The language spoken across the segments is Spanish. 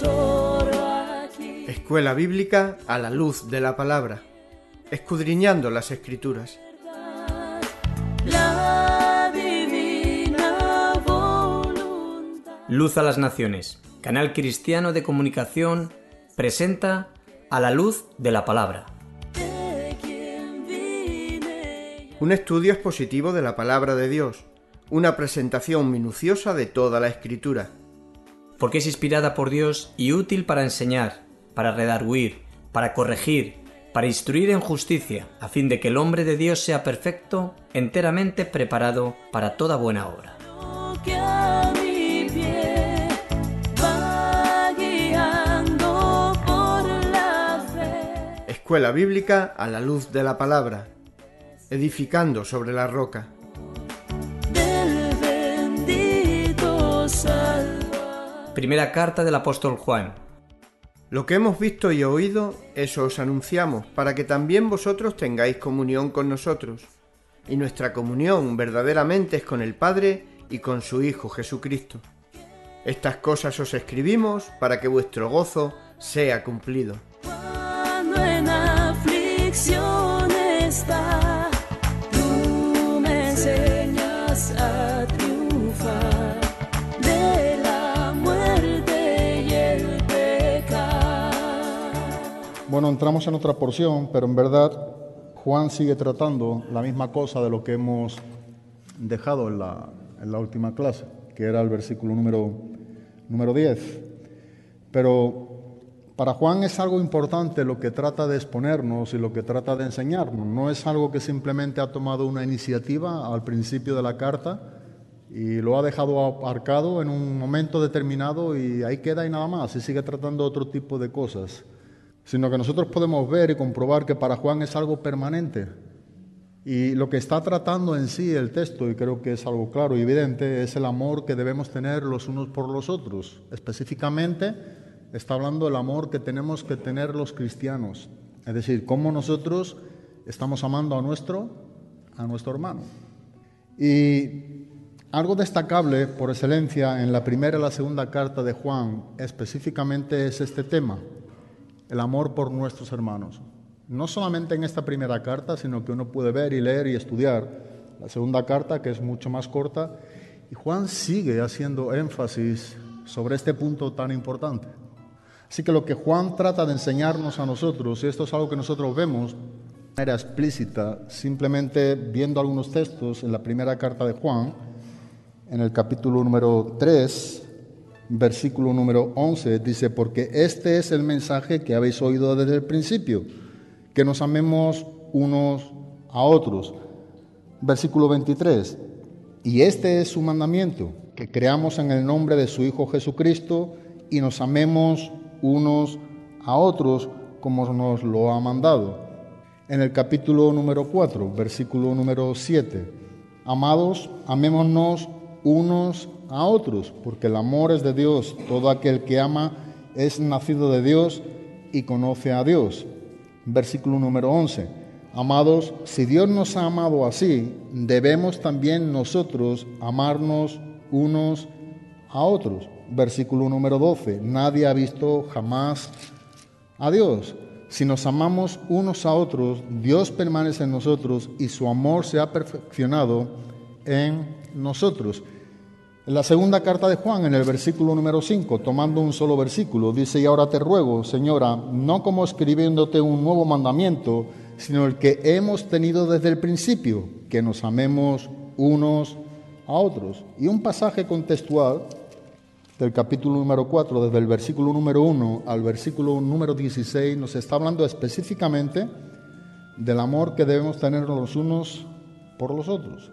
tesoro aquí. Escuela Bíblica a la luz de la palabra, escudriñando las Escrituras. La divina voluntad. Luz a las Naciones, canal cristiano de comunicación, presenta a la luz de la palabra. Un estudio expositivo de la palabra de Dios, una presentación minuciosa de toda la Escritura. Porque es inspirada por Dios y útil para enseñar, para redarguir, para corregir, para instruir en justicia, a fin de que el hombre de Dios sea perfecto, enteramente preparado para toda buena obra. Escuela Bíblica a la luz de la palabra, edificando sobre la roca. Primera carta del apóstol Juan. Lo que hemos visto y oído, eso os anunciamos, para que también vosotros tengáis comunión con nosotros. Y nuestra comunión verdaderamente es con el Padre y con su Hijo Jesucristo. Estas cosas os escribimos para que vuestro gozo sea cumplido. Cuando en aflicción está, tú me enseñas a triunfar. Bueno, entramos en otra porción, pero en verdad Juan sigue tratando la misma cosa de lo que hemos dejado en la última clase, que era el versículo número 10. Pero para Juan es algo importante lo que trata de exponernos y lo que trata de enseñarnos. No es algo que simplemente ha tomado una iniciativa al principio de la carta y lo ha dejado aparcado en un momento determinado y ahí queda y nada más, y sigue tratando otro tipo de cosas. Sino que nosotros podemos ver y comprobar que para Juan es algo permanente. Y lo que está tratando en sí el texto, y creo que es algo claro y evidente, es el amor que debemos tener los unos por los otros. Específicamente está hablando del amor que tenemos que tener los cristianos. Es decir, cómo nosotros estamos amando a nuestro hermano. Y algo destacable por excelencia en la primera y la segunda carta de Juan específicamente es este tema. El amor por nuestros hermanos. No solamente en esta primera carta, sino que uno puede ver y leer y estudiar la segunda carta, que es mucho más corta. Y Juan sigue haciendo énfasis sobre este punto tan importante. Así que lo que Juan trata de enseñarnos a nosotros, y esto es algo que nosotros vemos de manera explícita, simplemente viendo algunos textos en la primera carta de Juan, en el capítulo número 3... Versículo número 11 dice: porque este es el mensaje que habéis oído desde el principio, que nos amemos unos a otros. Versículo 23: y este es su mandamiento, que creamos en el nombre de su Hijo Jesucristo y nos amemos unos a otros como nos lo ha mandado. En el capítulo número 4, versículo número 7: amados, amémonos unos a otros, porque el amor es de Dios. Todo aquel que ama es nacido de Dios y conoce a Dios. Versículo número 11. Amados, si Dios nos ha amado así, debemos también nosotros amarnos unos a otros. Versículo número 12. Nadie ha visto jamás a Dios. Si nos amamos unos a otros, Dios permanece en nosotros y su amor se ha perfeccionado en nosotros. En la segunda carta de Juan, en el versículo número 5, tomando un solo versículo, dice: y ahora te ruego, Señora, no como escribiéndote un nuevo mandamiento, sino el que hemos tenido desde el principio, que nos amemos unos a otros. Y un pasaje contextual del capítulo número 4, desde el versículo número 1 al versículo número 16, nos está hablando específicamente del amor que debemos tener los unos por los otros.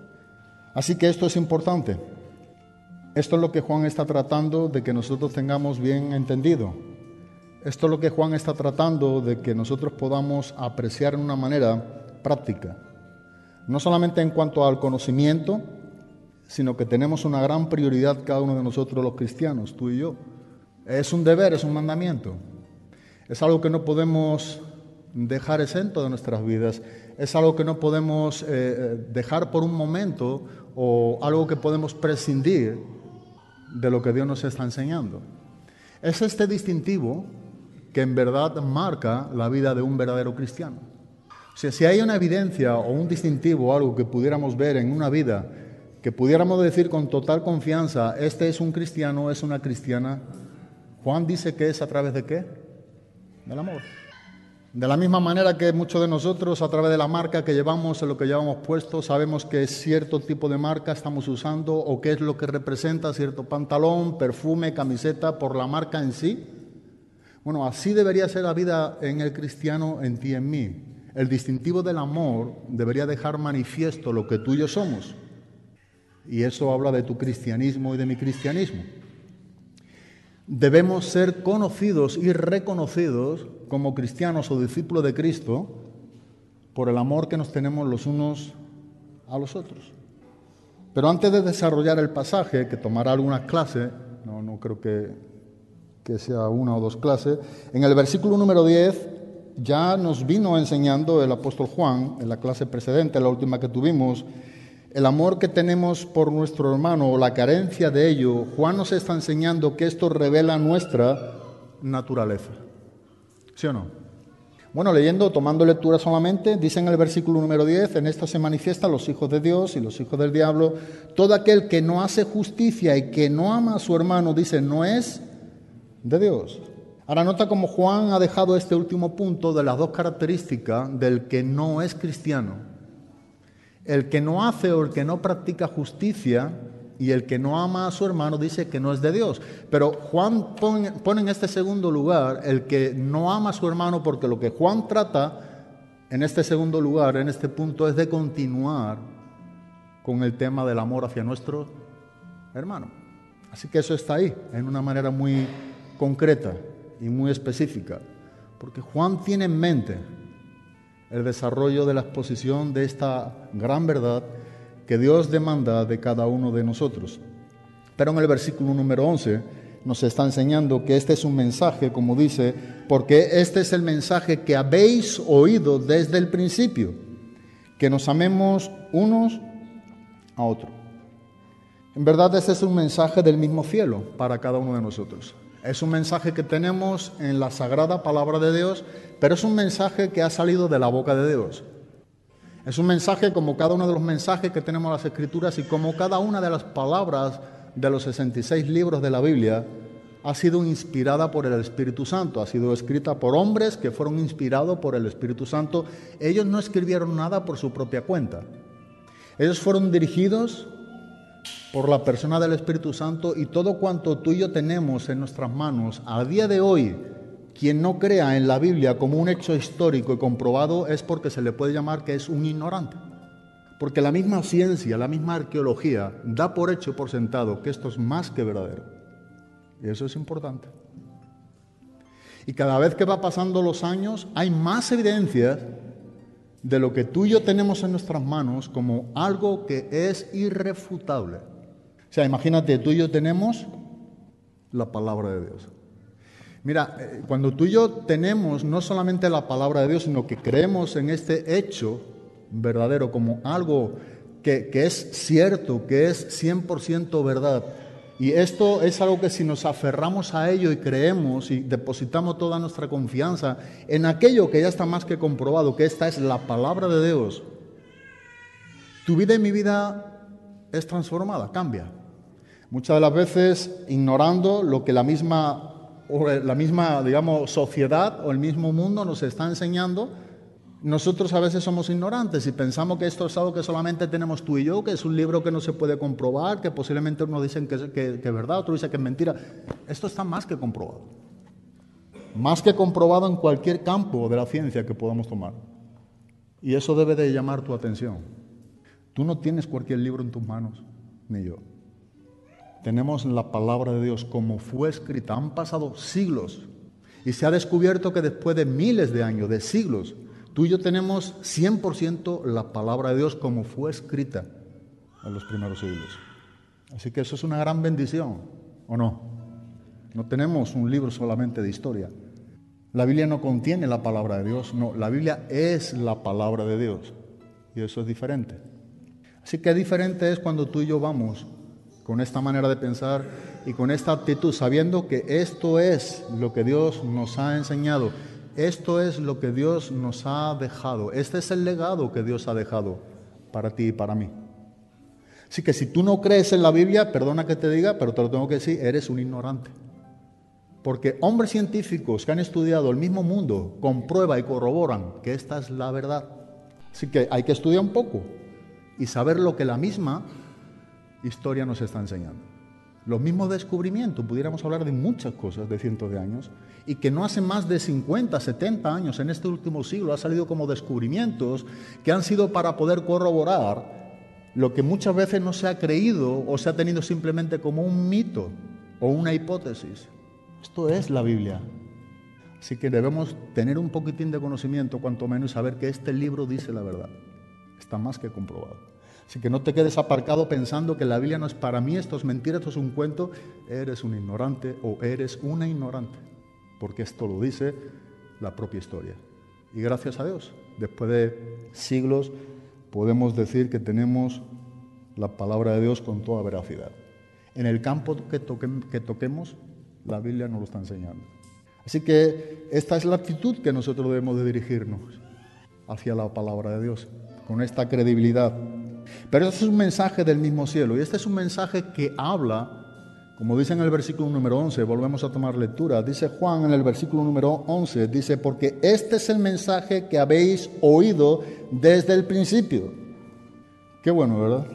Así que esto es importante. Esto es lo que Juan está tratando de que nosotros tengamos bien entendido. Esto es lo que Juan está tratando de que nosotros podamos apreciar en una manera práctica. No solamente en cuanto al conocimiento, sino que tenemos una gran prioridad cada uno de nosotros los cristianos, tú y yo. Es un deber, es un mandamiento. Es algo que no podemos dejar exento de nuestras vidas. Es algo que no podemos dejar por un momento o algo que podemos prescindir de lo que Dios nos está enseñando. Es este distintivo que en verdad marca la vida de un verdadero cristiano. O sea, si hay una evidencia o un distintivo o algo que pudiéramos ver en una vida, que pudiéramos decir con total confianza, este es un cristiano, es una cristiana, Juan dice que es a través de ¿qué? Del amor. De la misma manera que muchos de nosotros, a través de la marca que llevamos, en lo que llevamos puesto, sabemos que cierto tipo de marca estamos usando o qué es lo que representa cierto pantalón, perfume, camiseta, por la marca en sí. Bueno, así debería ser la vida en el cristiano, en ti, en mí. El distintivo del amor debería dejar manifiesto lo que tú y yo somos. Y eso habla de tu cristianismo y de mi cristianismo. Debemos ser conocidos y reconocidos como cristianos o discípulos de Cristo por el amor que nos tenemos los unos a los otros. Pero antes de desarrollar el pasaje, que tomará algunas clases, no creo que sea una o dos clases, en el versículo número 10 ya nos vino enseñando el apóstol Juan, en la clase precedente, la última que tuvimos, el amor que tenemos por nuestro hermano o la carencia de ello. Juan nos está enseñando que esto revela nuestra naturaleza. ¿Sí o no? Bueno, leyendo, tomando lectura solamente, dice en el versículo número 10, en esto se manifiestan los hijos de Dios y los hijos del diablo. Todo aquel que no hace justicia y que no ama a su hermano, dice, no es de Dios. Ahora nota cómo Juan ha dejado este último punto de las dos características del que no es cristiano. El que no hace o el que no practica justicia y el que no ama a su hermano dice que no es de Dios. Pero Juan pone en este segundo lugar el que no ama a su hermano, porque lo que Juan trata en este segundo lugar, en este punto, es de continuar con el tema del amor hacia nuestro hermano. Así que eso está ahí, en una manera muy concreta y muy específica. Porque Juan tiene en mente el desarrollo de la exposición de esta gran verdad que Dios demanda de cada uno de nosotros. Pero en el versículo número 11 nos está enseñando que este es un mensaje, como dice, porque este es el mensaje que habéis oído desde el principio, que nos amemos unos a otros. En verdad, este es un mensaje del mismo cielo para cada uno de nosotros. Es un mensaje que tenemos en la sagrada palabra de Dios, pero es un mensaje que ha salido de la boca de Dios. Es un mensaje como cada uno de los mensajes que tenemos en las Escrituras y como cada una de las palabras de los 66 libros de la Biblia ha sido inspirada por el Espíritu Santo, ha sido escrita por hombres que fueron inspirados por el Espíritu Santo. Ellos no escribieron nada por su propia cuenta. Ellos fueron dirigidos por la persona del Espíritu Santo, y todo cuanto tú y yo tenemos en nuestras manos a día de hoy, quien no crea en la Biblia como un hecho histórico y comprobado, es porque se le puede llamar que es un ignorante. Porque la misma ciencia, la misma arqueología da por hecho y por sentado que esto es más que verdadero. Y eso es importante. Y cada vez que va pasando los años hay más evidencias de lo que tú y yo tenemos en nuestras manos como algo que es irrefutable. O sea, imagínate, tú y yo tenemos la palabra de Dios. Mira, cuando tú y yo tenemos no solamente la palabra de Dios, sino que creemos en este hecho verdadero como algo que es cierto, que es 100% verdad. Y esto es algo que si nos aferramos a ello y creemos y depositamos toda nuestra confianza en aquello que ya está más que comprobado, que esta es la palabra de Dios, tu vida y mi vida es transformada, cambia. Muchas de las veces ignorando lo que la misma, digamos, sociedad o el mismo mundo nos está enseñando, nosotros a veces somos ignorantes y pensamos que esto es algo que solamente tenemos tú y yo, que es un libro que no se puede comprobar, que posiblemente unos dicen que es verdad, otros dicen que es mentira. Esto está más que comprobado. Más que comprobado en cualquier campo de la ciencia que podamos tomar. Y eso debe de llamar tu atención. Tú no tienes cualquier libro en tus manos, ni yo. Tenemos la palabra de Dios como fue escrita. Han pasado siglos y se ha descubierto que después de miles de años, de siglos, tú y yo tenemos 100% la palabra de Dios como fue escrita en los primeros siglos. Así que eso es una gran bendición, ¿o no? No tenemos un libro solamente de historia. La Biblia no contiene la palabra de Dios, no. La Biblia es la palabra de Dios y eso es diferente. Así que diferente es cuando tú y yo vamos con esta manera de pensar y con esta actitud, sabiendo que esto es lo que Dios nos ha enseñado, esto es lo que Dios nos ha dejado, este es el legado que Dios ha dejado para ti y para mí. Así que si tú no crees en la Biblia, perdona que te diga, pero te lo tengo que decir, eres un ignorante. Porque hombres científicos que han estudiado el mismo mundo comprueban y corroboran que esta es la verdad. Así que hay que estudiar un poco y saber lo que la misma historia nos está enseñando. Los mismos descubrimientos, pudiéramos hablar de muchas cosas de cientos de años, y que no hace más de 50, 70 años, en este último siglo, han salido como descubrimientos que han sido para poder corroborar lo que muchas veces no se ha creído o se ha tenido simplemente como un mito o una hipótesis. Esto es la Biblia. Así que debemos tener un poquitín de conocimiento, cuanto menos, y saber que este libro dice la verdad. Está más que comprobado. Así que no te quedes aparcado pensando que la Biblia no es para mí, esto es mentira, esto es un cuento. Eres un ignorante o eres una ignorante, porque esto lo dice la propia historia. Y gracias a Dios, después de siglos, podemos decir que tenemos la palabra de Dios con toda veracidad. En el campo que toquemos, la Biblia nos lo está enseñando. Así que esta es la actitud que nosotros debemos de dirigirnos hacia la palabra de Dios, con esta credibilidad. Pero este es un mensaje del mismo cielo, y este es un mensaje que habla, como dice en el versículo número 11, volvemos a tomar lectura, dice Juan en el versículo número 11, dice, porque este es el mensaje que habéis oído desde el principio. Qué bueno, ¿verdad?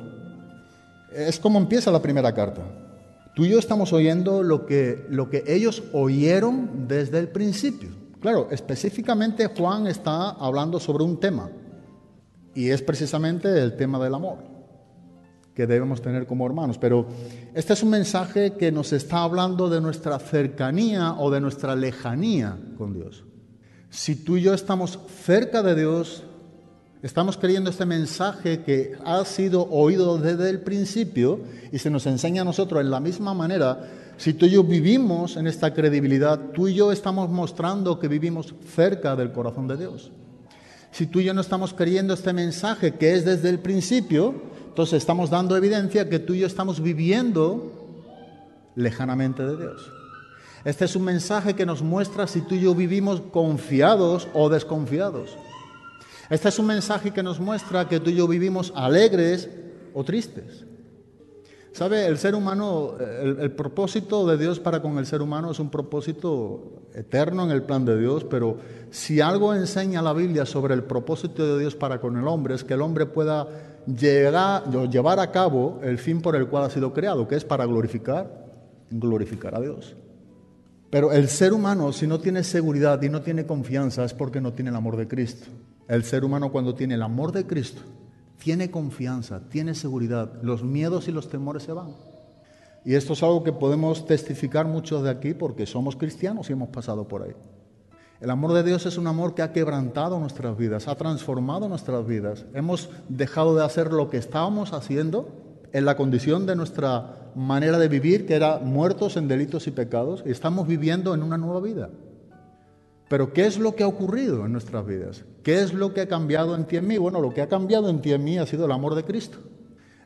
Es como empieza la primera carta. Tú y yo estamos oyendo lo que ellos oyeron desde el principio. Claro, específicamente Juan está hablando sobre un tema, y es precisamente el tema del amor que debemos tener como hermanos. Pero este es un mensaje que nos está hablando de nuestra cercanía o de nuestra lejanía con Dios. Si tú y yo estamos cerca de Dios, estamos creyendo este mensaje que ha sido oído desde el principio y se nos enseña a nosotros en la misma manera. Si tú y yo vivimos en esta credibilidad, tú y yo estamos mostrando que vivimos cerca del corazón de Dios. Si tú y yo no estamos creyendo este mensaje que es desde el principio, entonces estamos dando evidencia que tú y yo estamos viviendo lejanamente de Dios. Este es un mensaje que nos muestra si tú y yo vivimos confiados o desconfiados. Este es un mensaje que nos muestra que tú y yo vivimos alegres o tristes. ¿Sabe? El ser humano, el propósito de Dios para con el ser humano es un propósito eterno en el plan de Dios, pero si algo enseña la Biblia sobre el propósito de Dios para con el hombre, es que el hombre pueda llevar a cabo el fin por el cual ha sido creado, que es para glorificar a Dios. Pero el ser humano, si no tiene seguridad y no tiene confianza, es porque no tiene el amor de Cristo. El ser humano, cuando tiene el amor de Cristo, tiene confianza, tiene seguridad, los miedos y los temores se van. Y esto es algo que podemos testificar muchos de aquí porque somos cristianos y hemos pasado por ahí. El amor de Dios es un amor que ha quebrantado nuestras vidas, ha transformado nuestras vidas. Hemos dejado de hacer lo que estábamos haciendo en la condición de nuestra manera de vivir, que era muertos en delitos y pecados, y estamos viviendo en una nueva vida. Pero ¿qué es lo que ha ocurrido en nuestras vidas? ¿Qué es lo que ha cambiado en ti y en mí? Bueno, lo que ha cambiado en ti y en mí ha sido el amor de Cristo.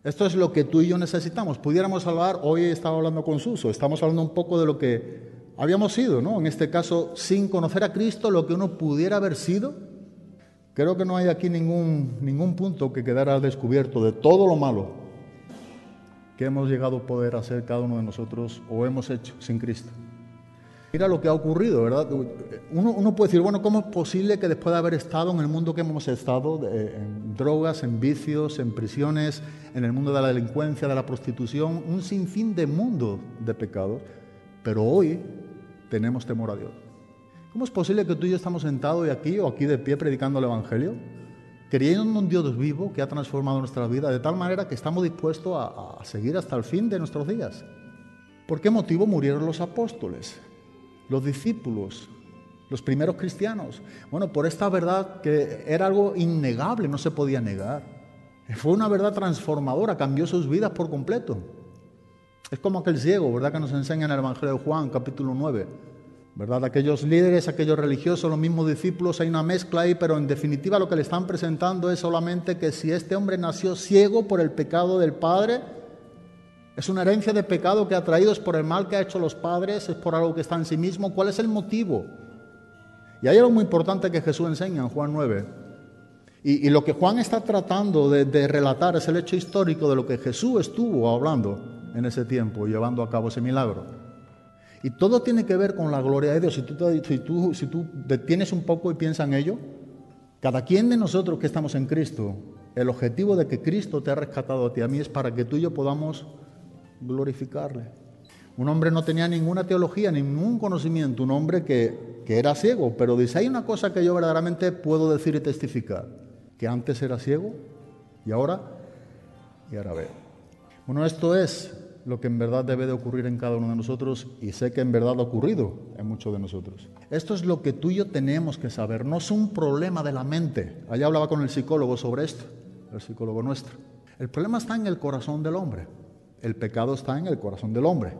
Esto es lo que tú y yo necesitamos. Pudiéramos hablar, hoy estaba hablando con Suso, estamos hablando un poco de lo que habíamos sido, ¿no? En este caso, sin conocer a Cristo, lo que uno pudiera haber sido. Creo que no hay aquí ningún punto que quedara descubierto de todo lo malo que hemos llegado a poder hacer cada uno de nosotros o hemos hecho sin Cristo. Mira lo que ha ocurrido, ¿verdad? Uno puede decir, bueno, ¿cómo es posible que después de haber estado en el mundo que hemos estado, en drogas, en vicios, en prisiones, en el mundo de la delincuencia, de la prostitución, un sinfín de mundo de pecados, pero hoy tenemos temor a Dios? ¿Cómo es posible que tú y yo estamos sentados aquí o aquí de pie predicando el Evangelio, creyendo en un Dios vivo que ha transformado nuestras vidas de tal manera que estamos dispuestos a seguir hasta el fin de nuestros días? ¿Por qué motivo murieron los apóstoles, los discípulos, los primeros cristianos? Bueno, por esta verdad que era algo innegable, no se podía negar. Fue una verdad transformadora, cambió sus vidas por completo. Es como aquel ciego, ¿verdad?, que nos enseña en el Evangelio de Juan, capítulo 9. ¿Verdad? Aquellos líderes, aquellos religiosos, los mismos discípulos, hay una mezcla ahí, pero en definitiva lo que le están presentando es solamente que si este hombre nació ciego por el pecado del padre, Es una herencia de pecado que ha traído, es por el mal que ha hecho los padres, es por algo que está en sí mismo. ¿Cuál es el motivo? Y hay algo muy importante que Jesús enseña en Juan 9. Y lo que Juan está tratando de relatar es el hecho histórico de lo que Jesús estuvo hablando en ese tiempo, llevando a cabo ese milagro. Y todo tiene que ver con la gloria de Dios. Si tú detienes un poco y piensas en ello, cada quien de nosotros que estamos en Cristo, el objetivo de que Cristo te ha rescatado a ti y a mí es para que tú y yo podamos glorificarle. Un hombre no tenía ninguna teología, ningún conocimiento, un hombre que era ciego, pero dice, hay una cosa que yo verdaderamente puedo decir y testificar, que antes era ciego y ahora veo. Bueno, esto es lo que en verdad debe de ocurrir en cada uno de nosotros, y sé que en verdad ha ocurrido en muchos de nosotros. Esto es lo que tú y yo tenemos que saber, no es un problema de la mente. Allá hablaba con el psicólogo sobre esto, el psicólogo nuestro. El problema está en el corazón del hombre. El pecado está en el corazón del hombre.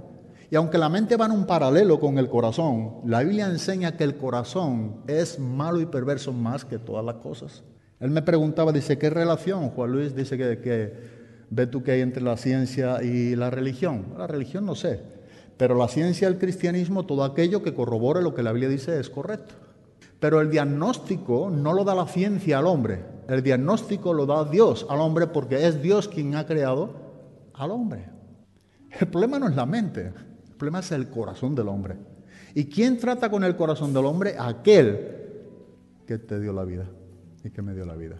Y aunque la mente va en un paralelo con el corazón, la Biblia enseña que el corazón es malo y perverso más que todas las cosas. Él me preguntaba, dice, ¿qué relación? Juan Luis dice que ve tú que hay entre la ciencia y la religión. La religión no sé, pero la ciencia, el cristianismo, todo aquello que corrobore lo que la Biblia dice es correcto. Pero el diagnóstico no lo da la ciencia al hombre, el diagnóstico lo da Dios al hombre, porque es Dios quien ha creado al hombre. El problema no es la mente, el problema es el corazón del hombre. ¿Y quién trata con el corazón del hombre? Aquel que te dio la vida y que me dio la vida.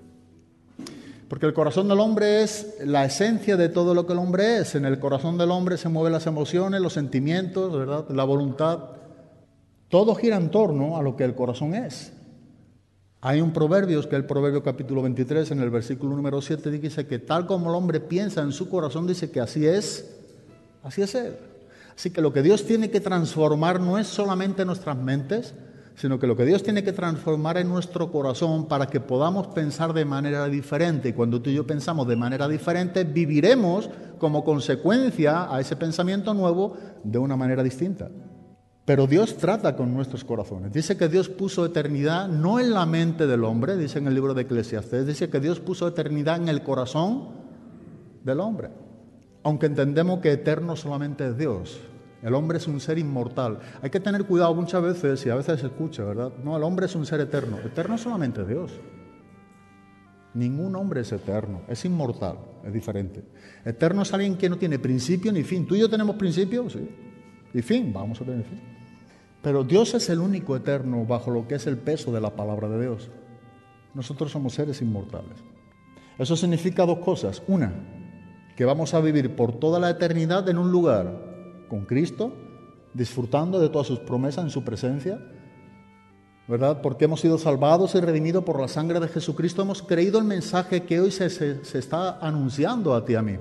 Porque el corazón del hombre es la esencia de todo lo que el hombre es. En el corazón del hombre se mueven las emociones, los sentimientos, ¿verdad?, la voluntad. Todo gira en torno a lo que el corazón es. Hay un proverbio, que es el proverbio capítulo 23, en el versículo número 7, dice que tal como el hombre piensa en su corazón, dice que así es él. Así que lo que Dios tiene que transformar no es solamente nuestras mentes, sino que lo que Dios tiene que transformar es nuestro corazón para que podamos pensar de manera diferente. Y cuando tú y yo pensamos de manera diferente, viviremos como consecuencia a ese pensamiento nuevo de una manera distinta. Pero Dios trata con nuestros corazones. Dice que Dios puso eternidad no en la mente del hombre, dice en el libro de Eclesiastés, dice que Dios puso eternidad en el corazón del hombre. Aunque entendemos que eterno solamente es Dios. El hombre es un ser inmortal. Hay que tener cuidado muchas veces, y a veces se escucha, ¿verdad? No, el hombre es un ser eterno. Eterno solamente es Dios. Ningún hombre es eterno, es inmortal, es diferente. Eterno es alguien que no tiene principio ni fin. ¿Tú y yo tenemos principio? Sí. Y fin, vamos a tener fin. Pero Dios es el único eterno bajo lo que es el peso de la palabra de Dios. Nosotros somos seres inmortales. Eso significa dos cosas. Una, que vamos a vivir por toda la eternidad en un lugar con Cristo, disfrutando de todas sus promesas en su presencia, ¿verdad? Porque hemos sido salvados y redimidos por la sangre de Jesucristo. Hemos creído el mensaje que hoy se está anunciando a ti y a mí.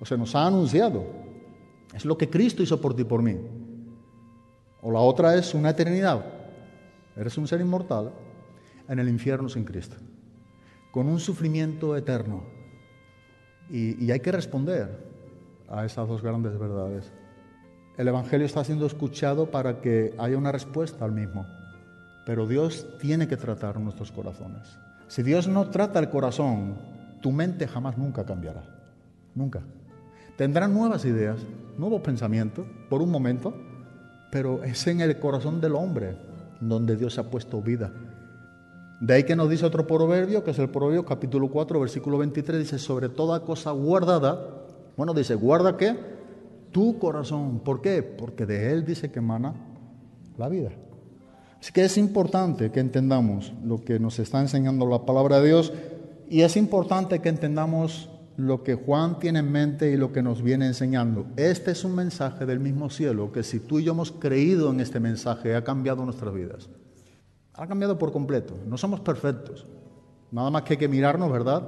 O se nos ha anunciado. Es lo que Cristo hizo por ti y por mí. O la otra es una eternidad. Eres un ser inmortal en el infierno sin Cristo, con un sufrimiento eterno. Y hay que responder a esas dos grandes verdades. El Evangelio está siendo escuchado para que haya una respuesta al mismo. Pero Dios tiene que tratar nuestros corazones. Si Dios no trata el corazón, tu mente jamás nunca cambiará. Nunca. Tendrán nuevas ideas, nuevos pensamientos, por un momento, pero es en el corazón del hombre donde Dios ha puesto vida. De ahí que nos dice otro proverbio, que es el proverbio capítulo 4, versículo 23, dice, sobre toda cosa guardada, bueno, dice, ¿guarda qué? Tu corazón. ¿Por qué? Porque de él dice que emana la vida. Así que es importante que entendamos lo que nos está enseñando la palabra de Dios, y es importante que entendamos lo que Juan tiene en mente y lo que nos viene enseñando. Este es un mensaje del mismo cielo, que si tú y yo hemos creído en este mensaje, ha cambiado nuestras vidas. Ha cambiado por completo. No somos perfectos. Nada más que hay que mirarnos, ¿verdad?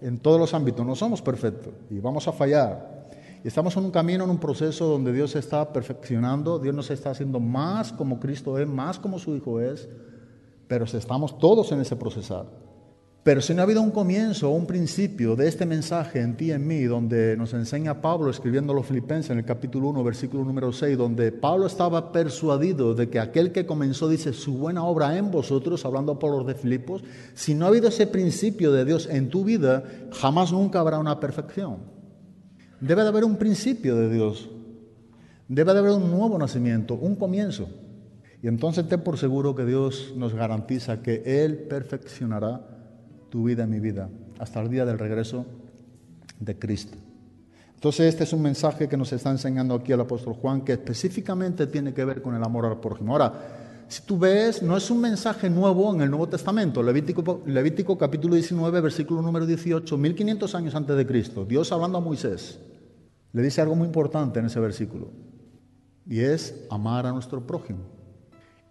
En todos los ámbitos. No somos perfectos y vamos a fallar. Y estamos en un camino, en un proceso donde Dios se está perfeccionando. Dios nos está haciendo más como Cristo es, más como su Hijo es. Pero estamos todos en ese procesar. Pero si no ha habido un comienzo o un principio de este mensaje en ti y en mí, donde nos enseña Pablo escribiendo a los Filipenses en el capítulo 1, versículo número 6, donde Pablo estaba persuadido de que aquel que comenzó, dice, su buena obra en vosotros, hablando por los de Filipos, si no ha habido ese principio de Dios en tu vida, jamás nunca habrá una perfección. Debe de haber un principio de Dios. Debe de haber un nuevo nacimiento, un comienzo. Y entonces ten por seguro que Dios nos garantiza que Él perfeccionará tu vida y mi vida hasta el día del regreso de Cristo. Entonces este es un mensaje que nos está enseñando aquí el apóstol Juan, que específicamente tiene que ver con el amor al prójimo. Ahora, si tú ves, no es un mensaje nuevo en el Nuevo Testamento. Levítico capítulo 19, versículo número 18, 1500 años antes de Cristo, Dios hablando a Moisés, le dice algo muy importante en ese versículo, y es amar a nuestro prójimo.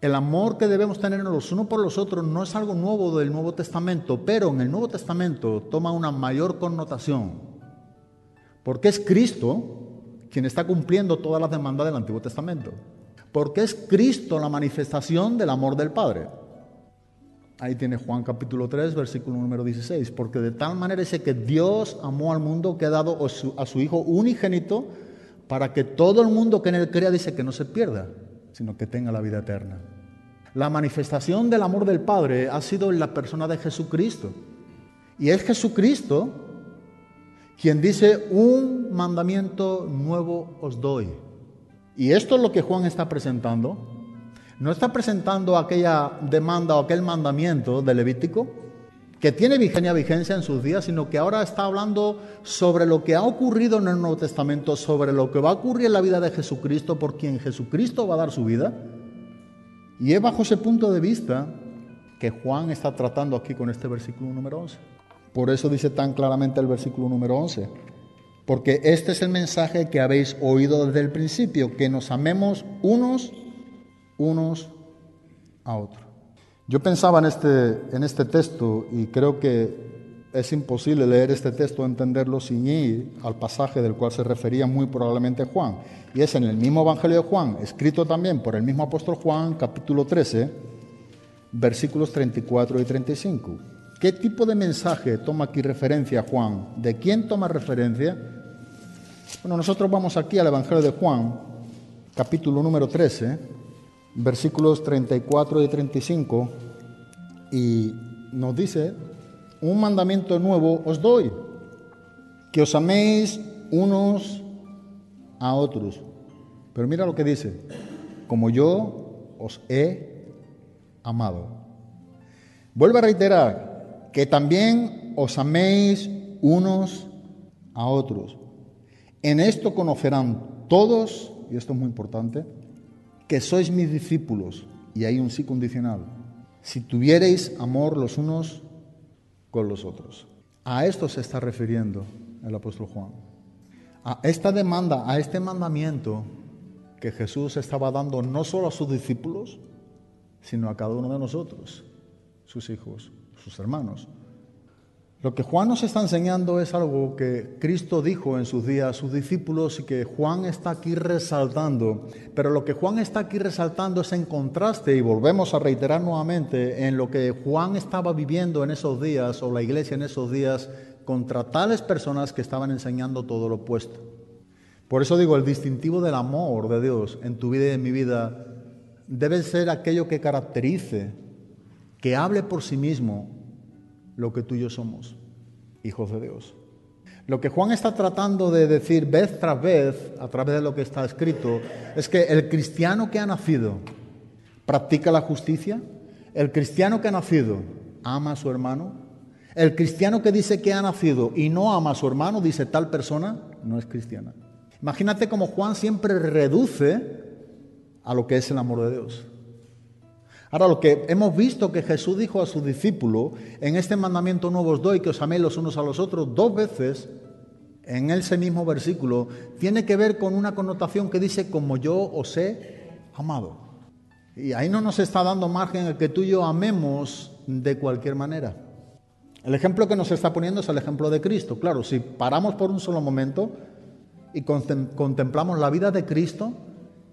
El amor que debemos tener los unos por los otros no es algo nuevo del Nuevo Testamento, pero en el Nuevo Testamento toma una mayor connotación, porque es Cristo quien está cumpliendo todas las demandas del Antiguo Testamento. Porque es Cristo la manifestación del amor del Padre. Ahí tiene Juan capítulo 3, versículo número 16. Porque de tal manera dice que Dios amó al mundo que ha dado a su Hijo unigénito para que todo el mundo que en Él crea, dice, que no se pierda, sino que tenga la vida eterna. La manifestación del amor del Padre ha sido en la persona de Jesucristo. Y es Jesucristo quien dice: un mandamiento nuevo os doy. Y esto es lo que Juan está presentando. No está presentando aquella demanda o aquel mandamiento de Levítico que tiene vigencia en sus días, sino que ahora está hablando sobre lo que ha ocurrido en el Nuevo Testamento, sobre lo que va a ocurrir en la vida de Jesucristo, por quien Jesucristo va a dar su vida. Y es bajo ese punto de vista que Juan está tratando aquí con este versículo número 11. Por eso dice tan claramente el versículo número 11. Porque este es el mensaje que habéis oído desde el principio, que nos amemos unos a otros. Yo pensaba en este texto, y creo que es imposible leer este texto o entenderlo sin ir al pasaje del cual se refería muy probablemente Juan. Y es en el mismo Evangelio de Juan, escrito también por el mismo apóstol Juan, capítulo 13, versículos 34 y 35. ¿Qué tipo de mensaje toma aquí referencia Juan? ¿De quién toma referencia? Bueno, nosotros vamos aquí al Evangelio de Juan, capítulo número 13, versículos 34 y 35, y nos dice: un mandamiento nuevo os doy, que os améis unos a otros. Pero mira lo que dice: como yo os he amado. Vuelvo a reiterar, que también os améis unos a otros. En esto conocerán todos, y esto es muy importante, que sois mis discípulos, y hay un sí condicional, si tuviereis amor los unos con los otros. A esto se está refiriendo el apóstol Juan. A esta demanda, a este mandamiento que Jesús estaba dando no solo a sus discípulos, sino a cada uno de nosotros, sus hijos, sus hermanos. Lo que Juan nos está enseñando es algo que Cristo dijo en sus días a sus discípulos, y que Juan está aquí resaltando. Pero lo que Juan está aquí resaltando es en contraste, y volvemos a reiterar nuevamente, en lo que Juan estaba viviendo en esos días, o la iglesia en esos días, contra tales personas que estaban enseñando todo lo opuesto. Por eso digo, el distintivo del amor de Dios en tu vida y en mi vida debe ser aquello que caracterice, que hable por sí mismo, lo que tú y yo somos, hijos de Dios. Lo que Juan está tratando de decir vez tras vez, a través de lo que está escrito, es que el cristiano que ha nacido practica la justicia, el cristiano que ha nacido ama a su hermano, el cristiano que dice que ha nacido y no ama a su hermano, dice tal persona no es cristiana. Imagínate cómo Juan siempre reduce a lo que es el amor de Dios. Ahora, lo que hemos visto que Jesús dijo a sus discípulos, en este mandamiento nuevo os doy, que os améis los unos a los otros, dos veces en ese mismo versículo, tiene que ver con una connotación que dice: como yo os he amado. Y ahí no nos está dando margen el que tú y yo amemos de cualquier manera. El ejemplo que nos está poniendo es el ejemplo de Cristo. Claro, si paramos por un solo momento y contemplamos la vida de Cristo,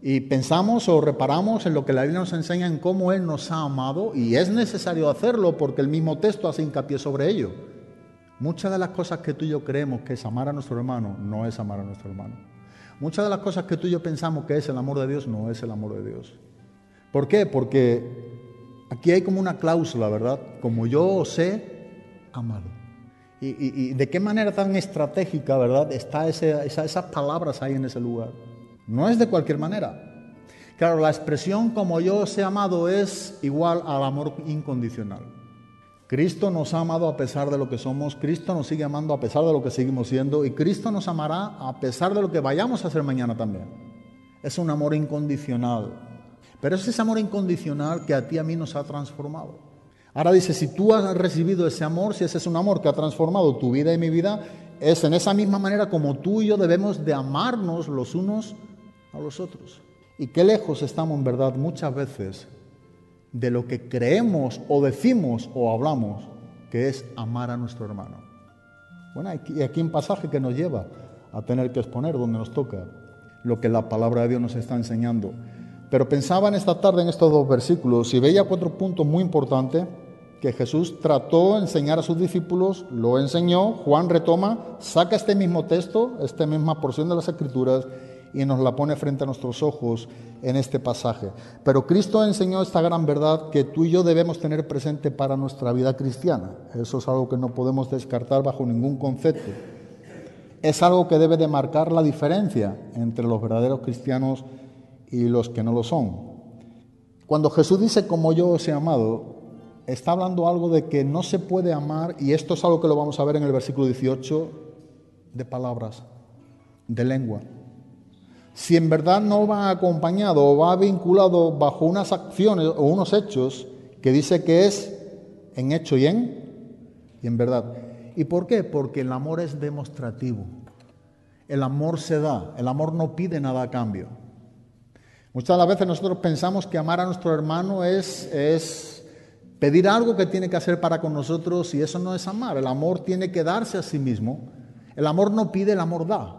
y pensamos o reparamos en lo que la Biblia nos enseña, en cómo Él nos ha amado, y es necesario hacerlo porque el mismo texto hace hincapié sobre ello. Muchas de las cosas que tú y yo creemos que es amar a nuestro hermano, no es amar a nuestro hermano. Muchas de las cosas que tú y yo pensamos que es el amor de Dios, no es el amor de Dios. ¿Por qué? Porque aquí hay como una cláusula, ¿verdad? Como yo os he amado. Y de qué manera tan estratégica, ¿verdad?, está esas palabras ahí en ese lugar. No es de cualquier manera. Claro, la expresión "como yo os he amado" es igual al amor incondicional. Cristo nos ha amado a pesar de lo que somos, Cristo nos sigue amando a pesar de lo que seguimos siendo, y Cristo nos amará a pesar de lo que vayamos a hacer mañana también. Es un amor incondicional. Pero es ese amor incondicional que a ti y a mí nos ha transformado. Ahora dice, si tú has recibido ese amor, si ese es un amor que ha transformado tu vida y mi vida, es en esa misma manera como tú y yo debemos de amarnos los unos a los otros. Y qué lejos estamos, en verdad, muchas veces de lo que creemos o decimos o hablamos, que es amar a nuestro hermano. Bueno, aquí un pasaje que nos lleva a tener que exponer donde nos toca lo que la palabra de Dios nos está enseñando. Pero pensaba en esta tarde en estos dos versículos y veía cuatro puntos muy importantes que Jesús trató de enseñar a sus discípulos, lo enseñó, Juan retoma, saca este mismo texto, esta misma porción de las Escrituras, y nos la pone frente a nuestros ojos en este pasaje. Pero Cristo enseñó esta gran verdad que tú y yo debemos tener presente para nuestra vida cristiana. Eso es algo que no podemos descartar bajo ningún concepto. Es algo que debe de marcar la diferencia entre los verdaderos cristianos y los que no lo son. Cuando Jesús dice, como yo os he amado, está hablando algo de que no se puede amar, y esto es algo que lo vamos a ver en el versículo 18, de palabras, de lengua. Si en verdad no va acompañado o va vinculado bajo unas acciones o unos hechos, que dice que es en hecho y en verdad. ¿Y por qué? Porque el amor es demostrativo. El amor se da, el amor no pide nada a cambio. Muchas de las veces nosotros pensamos que amar a nuestro hermano es pedir algo que tiene que hacer para con nosotros, y eso no es amar. El amor tiene que darse a sí mismo. El amor no pide, el amor da.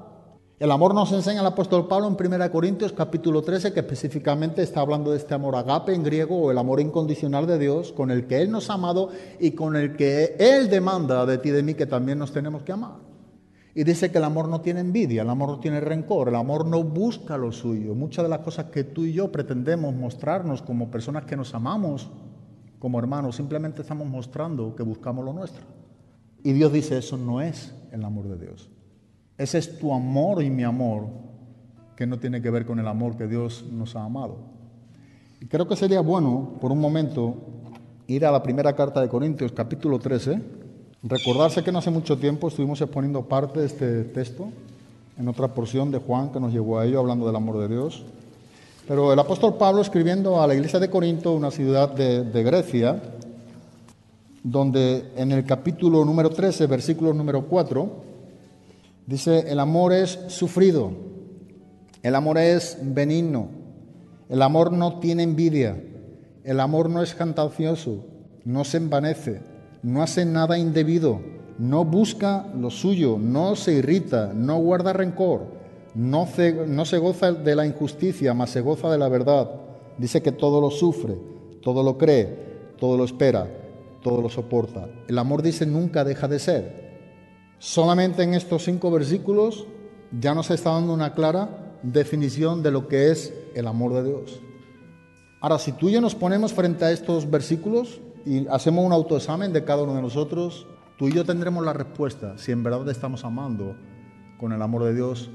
El amor nos enseña el apóstol Pablo en 1 Corintios capítulo 13, que específicamente está hablando de este amor agape en griego, o el amor incondicional de Dios, con el que Él nos ha amado y con el que Él demanda de ti y de mí que también nos tenemos que amar. Y dice que el amor no tiene envidia, el amor no tiene rencor, el amor no busca lo suyo. Muchas de las cosas que tú y yo pretendemos mostrarnos como personas que nos amamos, como hermanos, simplemente estamos mostrando que buscamos lo nuestro. Y Dios dice, eso no es el amor de Dios. Ese es tu amor y mi amor, que no tiene que ver con el amor que Dios nos ha amado. Y creo que sería bueno, por un momento, ir a la primera carta de Corintios, capítulo 13. Recordarse que no hace mucho tiempo estuvimos exponiendo parte de este texto, en otra porción de Juan que nos llevó a ello, hablando del amor de Dios. Pero el apóstol Pablo, escribiendo a la iglesia de Corinto, una ciudad de Grecia, donde en el capítulo número 13, versículo número 4, dice, el amor es sufrido, el amor es benigno, el amor no tiene envidia, el amor no es jactancioso, no se envanece, no hace nada indebido, no busca lo suyo, no se irrita, no guarda rencor. No se goza de la injusticia, mas se goza de la verdad. Dice que todo lo sufre, todo lo cree, todo lo espera, todo lo soporta. El amor, dice, nunca deja de ser. Solamente en estos 5 versículos ya nos está dando una clara definición de lo que es el amor de Dios. Ahora, si tú y yo nos ponemos frente a estos versículos y hacemos un autoexamen de cada uno de nosotros, tú y yo tendremos la respuesta si en verdad estamos amando con el amor de Dios,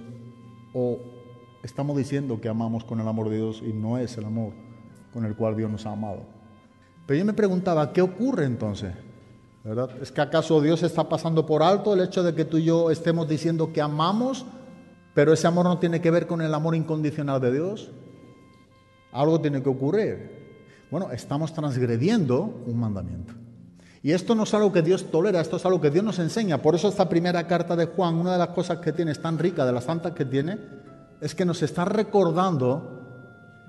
o estamos diciendo que amamos con el amor de Dios y no es el amor con el cual Dios nos ha amado. Pero yo me preguntaba, ¿qué ocurre entonces? ¿Verdad? ¿Es que acaso Dios está pasando por alto el hecho de que tú y yo estemos diciendo que amamos, pero ese amor no tiene que ver con el amor incondicional de Dios? Algo tiene que ocurrir. Bueno, estamos transgrediendo un mandamiento. Y esto no es algo que Dios tolera, esto es algo que Dios nos enseña. Por eso esta primera carta de Juan, una de las cosas que tiene, es tan rica, de las tantas que tiene, es que nos está recordando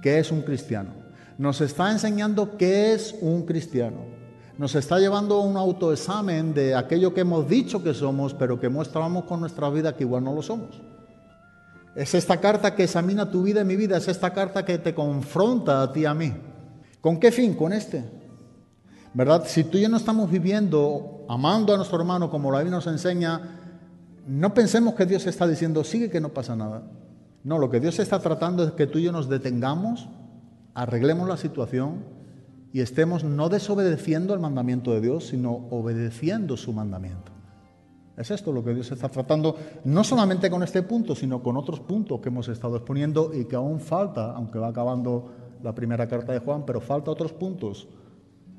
que es un cristiano. Nos está enseñando que es un cristiano. Nos está llevando a un autoexamen de aquello que hemos dicho que somos, pero que mostramos con nuestra vida que igual no lo somos. Es esta carta que examina tu vida y mi vida, es esta carta que te confronta a ti y a mí. ¿Con qué fin? Con este. ¿Verdad? Si tú y yo no estamos viviendo, amando a nuestro hermano como la Biblia nos enseña, no pensemos que Dios está diciendo, sigue que no pasa nada. No, lo que Dios está tratando es que tú y yo nos detengamos, arreglemos la situación y estemos no desobedeciendo el mandamiento de Dios, sino obedeciendo su mandamiento. Es esto lo que Dios está tratando, no solamente con este punto, sino con otros puntos que hemos estado exponiendo y que aún falta, aunque va acabando la primera carta de Juan, pero falta otros puntos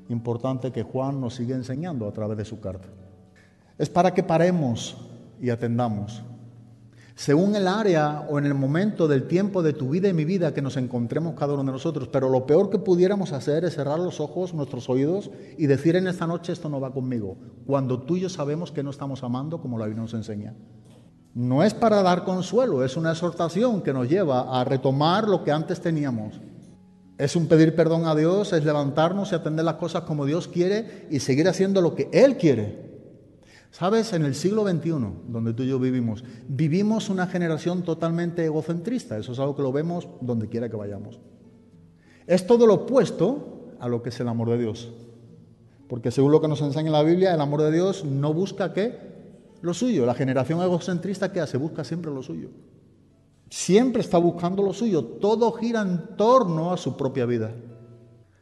importantes que Juan nos sigue enseñando a través de su carta. Es para que paremos y atendamos. Según el área o en el momento del tiempo de tu vida y mi vida que nos encontremos cada uno de nosotros, pero lo peor que pudiéramos hacer es cerrar los ojos, nuestros oídos y decir en esta noche esto no va conmigo, cuando tú y yo sabemos que no estamos amando como la Biblia nos enseña. No es para dar consuelo, es una exhortación que nos lleva a retomar lo que antes teníamos. Es un pedir perdón a Dios, es levantarnos y atender las cosas como Dios quiere y seguir haciendo lo que Él quiere. ¿Sabes? En el siglo XXI, donde tú y yo vivimos, vivimos una generación totalmente egocentrista. Eso es algo que lo vemos donde quiera que vayamos. Es todo lo opuesto a lo que es el amor de Dios. Porque según lo que nos enseña la Biblia, el amor de Dios no busca ¿qué? Lo suyo. La generación egocentrista, ¿qué hace? Busca siempre lo suyo. Siempre está buscando lo suyo. Todo gira en torno a su propia vida.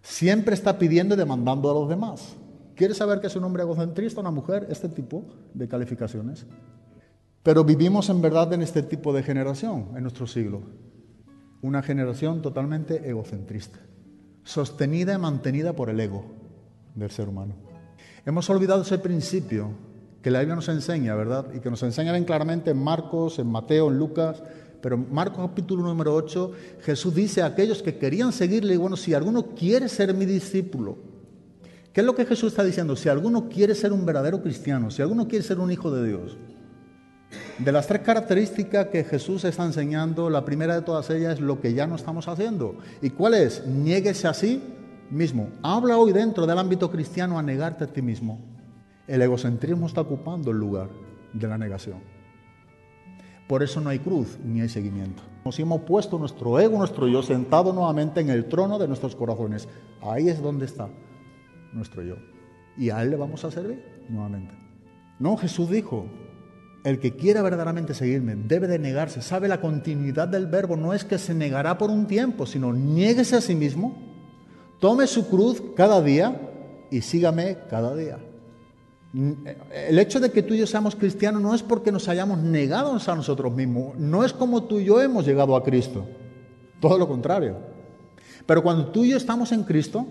Siempre está pidiendo y demandando a los demás. ¿Quieres saber qué es un hombre egocentrista, una mujer? Este tipo de calificaciones. Pero vivimos en verdad en este tipo de generación, en nuestro siglo. Una generación totalmente egocentrista, sostenida y mantenida por el ego del ser humano. Hemos olvidado ese principio que la Biblia nos enseña, ¿verdad? Y que nos enseña bien claramente en Marcos, en Mateo, en Lucas. Pero en Marcos capítulo número 8, Jesús dice a aquellos que querían seguirle, bueno, si alguno quiere ser mi discípulo... ¿Qué es lo que Jesús está diciendo? Si alguno quiere ser un verdadero cristiano, si alguno quiere ser un hijo de Dios, de las tres características que Jesús está enseñando, la primera de todas ellas es lo que ya no estamos haciendo. ¿Y cuál es? Niéguese a sí mismo. Habla hoy dentro del ámbito cristiano a negarte a ti mismo. El egocentrismo está ocupando el lugar de la negación. Por eso no hay cruz ni hay seguimiento. Nos hemos puesto nuestro ego, nuestro yo, sentado nuevamente en el trono de nuestros corazones. Ahí es donde está nuestro yo, y a Él le vamos a servir nuevamente. No, Jesús dijo, el que quiera verdaderamente seguirme debe de negarse. Sabe la continuidad del verbo, no es que se negará por un tiempo, sino niéguese a sí mismo, tome su cruz cada día y sígame cada día. El hecho de que tú y yo seamos cristianos no es porque nos hayamos negado a nosotros mismos, no es como tú y yo hemos llegado a Cristo, todo lo contrario. Pero cuando tú y yo estamos en Cristo,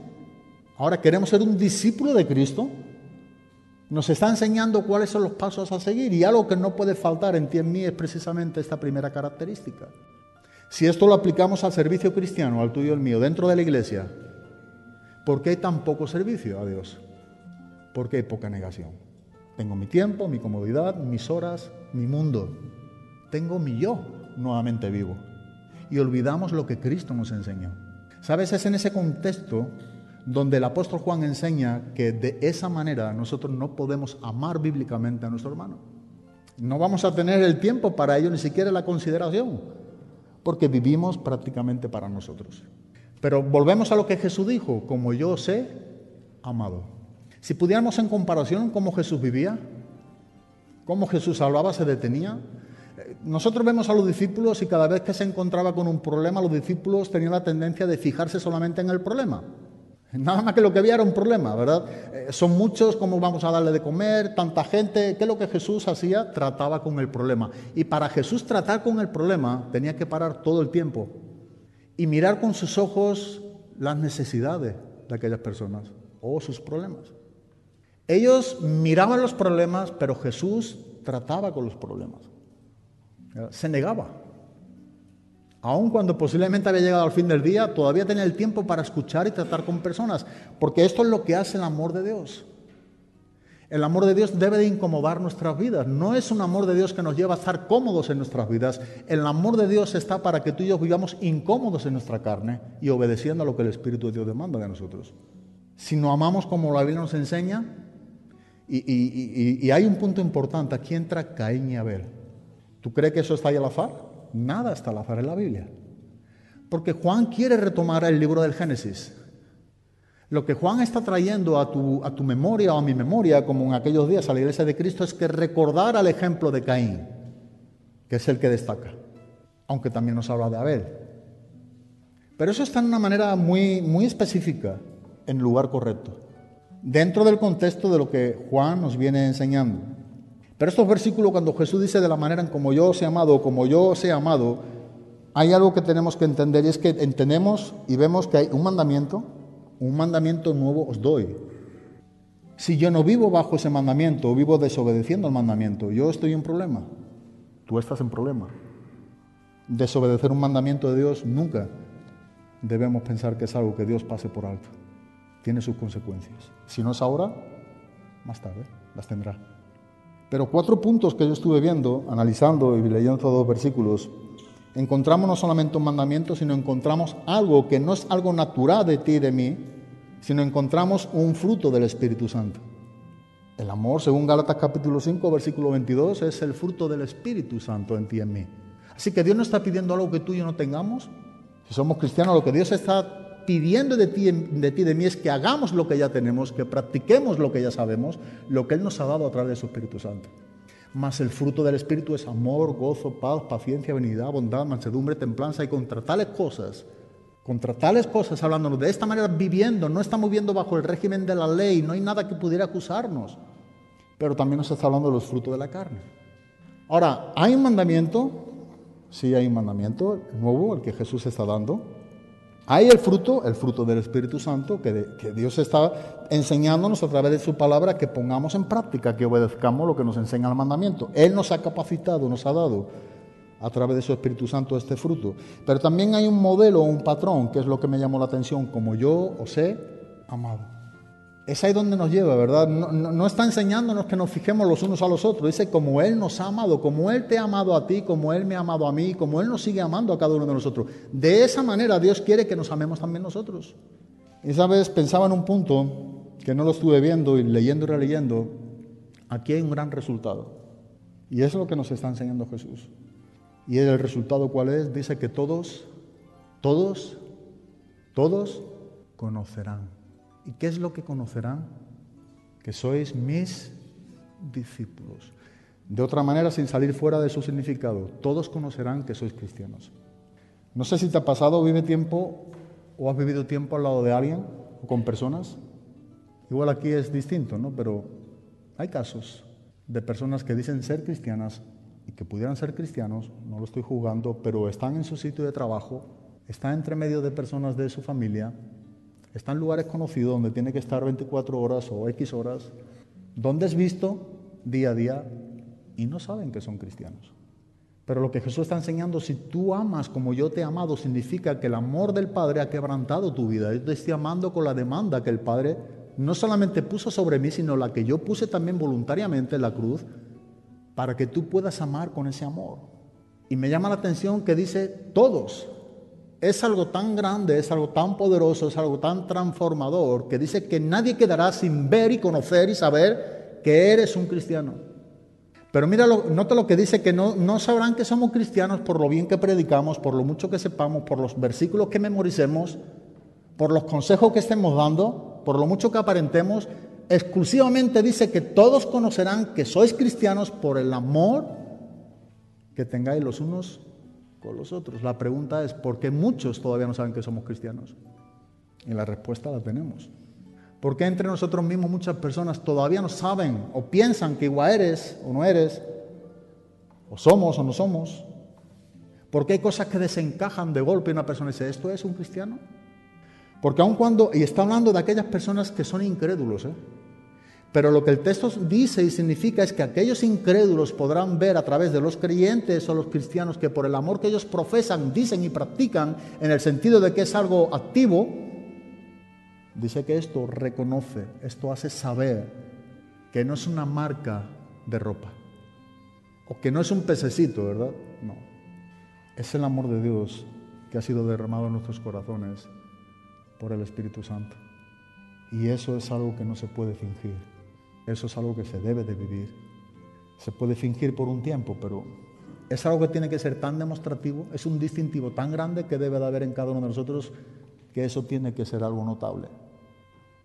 ahora queremos ser un discípulo de Cristo, nos está enseñando cuáles son los pasos a seguir, y algo que no puede faltar en ti y en mí es precisamente esta primera característica. Si esto lo aplicamos al servicio cristiano, al tuyo y al mío, dentro de la iglesia, ¿por qué hay tan poco servicio a Dios? ¿Por qué hay poca negación? Tengo mi tiempo, mi comodidad, mis horas, mi mundo. Tengo mi yo nuevamente vivo. Y olvidamos lo que Cristo nos enseñó. ¿Sabes? Es en ese contexto donde el apóstol Juan enseña que de esa manera nosotros no podemos amar bíblicamente a nuestro hermano. No vamos a tener el tiempo para ello, ni siquiera la consideración, porque vivimos prácticamente para nosotros. Pero volvemos a lo que Jesús dijo, como yo os he amado. Si pudiéramos en comparación cómo Jesús vivía, cómo Jesús hablaba, se detenía. Nosotros vemos a los discípulos y cada vez que se encontraba con un problema, los discípulos tenían la tendencia de fijarse solamente en el problema. Nada más que lo que había era un problema, ¿verdad? Son muchos, ¿cómo vamos a darle de comer? Tanta gente. ¿Qué es lo que Jesús hacía? Trataba con el problema. Y para Jesús tratar con el problema, tenía que parar todo el tiempo y mirar con sus ojos las necesidades de aquellas personas o sus problemas. Ellos miraban los problemas, pero Jesús trataba con los problemas. Se negaba. Aun cuando posiblemente había llegado al fin del día, todavía tenía el tiempo para escuchar y tratar con personas. Porque esto es lo que hace el amor de Dios. El amor de Dios debe de incomodar nuestras vidas. No es un amor de Dios que nos lleva a estar cómodos en nuestras vidas. El amor de Dios está para que tú y yo vivamos incómodos en nuestra carne y obedeciendo a lo que el Espíritu de Dios demanda de nosotros. Si no amamos como la Biblia nos enseña, y hay un punto importante, aquí entra Caín y Abel. ¿Tú crees que eso está ahí al azar? Nada está al azar en la Biblia. Porque Juan quiere retomar el libro del Génesis. Lo que Juan está trayendo a tu memoria o a mi memoria, como en aquellos días a la iglesia de Cristo, es que recordar al ejemplo de Caín, que es el que destaca. Aunque también nos habla de Abel. Pero eso está en una manera muy, muy específica, en el lugar correcto. Dentro del contexto de lo que Juan nos viene enseñando. Pero estos versículos, cuando Jesús dice de la manera en como yo os he amado, hay algo que tenemos que entender, y es que entendemos y vemos que hay un mandamiento nuevo os doy. Si yo no vivo bajo ese mandamiento, o vivo desobedeciendo el mandamiento, yo estoy en problema. Tú estás en problema. Desobedecer un mandamiento de Dios, nunca debemos pensar que es algo que Dios pase por alto. Tiene sus consecuencias. Si no es ahora, más tarde las tendrá. Pero 4 puntos que yo estuve viendo, analizando y leyendo todos los versículos, encontramos no solamente un mandamiento, sino encontramos algo que no es algo natural de ti y de mí, sino encontramos un fruto del Espíritu Santo. El amor, según Gálatas capítulo 5, versículo 22, es el fruto del Espíritu Santo en ti y en mí. Así que Dios no está pidiendo algo que tú y yo no tengamos. Si somos cristianos, lo que Dios está pidiendo de ti y de mí es que hagamos lo que ya tenemos, que practiquemos lo que ya sabemos, lo que Él nos ha dado a través de su Espíritu Santo. Mas el fruto del Espíritu es amor, gozo, paz, paciencia, benignidad, bondad, mansedumbre, templanza, y contra tales cosas, hablándonos de esta manera, viviendo, no estamos viviendo bajo el régimen de la ley, no hay nada que pudiera acusarnos. Pero también nos está hablando de los frutos de la carne. Ahora, ¿hay un mandamiento? Sí, hay un mandamiento nuevo, el que Jesús está dando. Hay el fruto del Espíritu Santo, que Dios está enseñándonos a través de su palabra, que pongamos en práctica, que obedezcamos lo que nos enseña el mandamiento. Él nos ha capacitado, nos ha dado a través de su Espíritu Santo este fruto. Pero también hay un modelo, un patrón, que es lo que me llamó la atención, como yo os he amado. Es ahí donde nos lleva, ¿verdad? No está enseñándonos que nos fijemos los unos a los otros. Dice, como Él nos ha amado, como Él te ha amado a ti, como Él me ha amado a mí, como Él nos sigue amando a cada uno de nosotros. De esa manera Dios quiere que nos amemos también nosotros. Y sabes, pensaba en un punto que no lo estuve viendo y leyendo y releyendo. Aquí hay un gran resultado. Y eso es lo que nos está enseñando Jesús. ¿Y el resultado cuál es? Dice que todos conocerán. ¿Y qué es lo que conocerán? Que sois mis discípulos. De otra manera, sin salir fuera de su significado, todos conocerán que sois cristianos. No sé si te ha pasado, has vivido tiempo al lado de alguien o con personas. Igual aquí es distinto, ¿no? Pero hay casos de personas que dicen ser cristianas, y que pudieran ser cristianos, no lo estoy juzgando, pero están en su sitio de trabajo, están entre medio de personas de su familia, están en lugares conocidos donde tiene que estar 24 horas o X horas, donde es visto día a día, y no saben que son cristianos. Pero lo que Jesús está enseñando, si tú amas como yo te he amado, significa que el amor del Padre ha quebrantado tu vida. Yo te estoy amando con la demanda que el Padre no solamente puso sobre mí, sino la que yo puse también voluntariamente en la cruz, para que tú puedas amar con ese amor. Y me llama la atención que dice todos. Es algo tan grande, es algo tan poderoso, es algo tan transformador, que dice que nadie quedará sin ver y conocer y saber que eres un cristiano. Pero mira, nota lo que dice, que no sabrán que somos cristianos por lo bien que predicamos, por lo mucho que sepamos, por los versículos que memoricemos, por los consejos que estemos dando, por lo mucho que aparentemos. Exclusivamente dice que todos conocerán que sois cristianos por el amor que tengáis los unos con los otros. La pregunta es, ¿por qué muchos todavía no saben que somos cristianos? Y la respuesta la tenemos. ¿Por qué entre nosotros mismos muchas personas todavía no saben o piensan que igual eres o no eres, o somos o no somos? ¿Por qué hay cosas que desencajan de golpe y una persona dice, ¿esto es un cristiano? Porque aun cuando, y está hablando de aquellas personas que son incrédulos, pero lo que el texto dice y significa es que aquellos incrédulos podrán ver a través de los creyentes o los cristianos que por el amor que ellos profesan, dicen y practican, en el sentido de que es algo activo, dice que esto reconoce, esto hace saber que no es una marca de ropa, o que no es un pececito, ¿verdad? No, es el amor de Dios que ha sido derramado en nuestros corazones por el Espíritu Santo. Y eso es algo que no se puede fingir. Eso es algo que se debe de vivir. Se puede fingir por un tiempo, pero es algo que tiene que ser tan demostrativo, es un distintivo tan grande que debe de haber en cada uno de nosotros, que eso tiene que ser algo notable.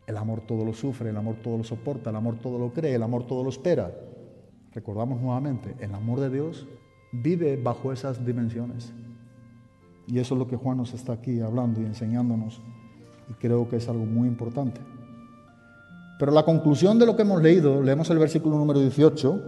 El amor todo lo sufre, el amor todo lo soporta, el amor todo lo cree, el amor todo lo espera. Recordamos nuevamente, el amor de Dios vive bajo esas dimensiones. Y eso es lo que Juan nos está aquí hablando y enseñándonos. Y creo que es algo muy importante. Pero la conclusión de lo que hemos leído, leemos el versículo número 18,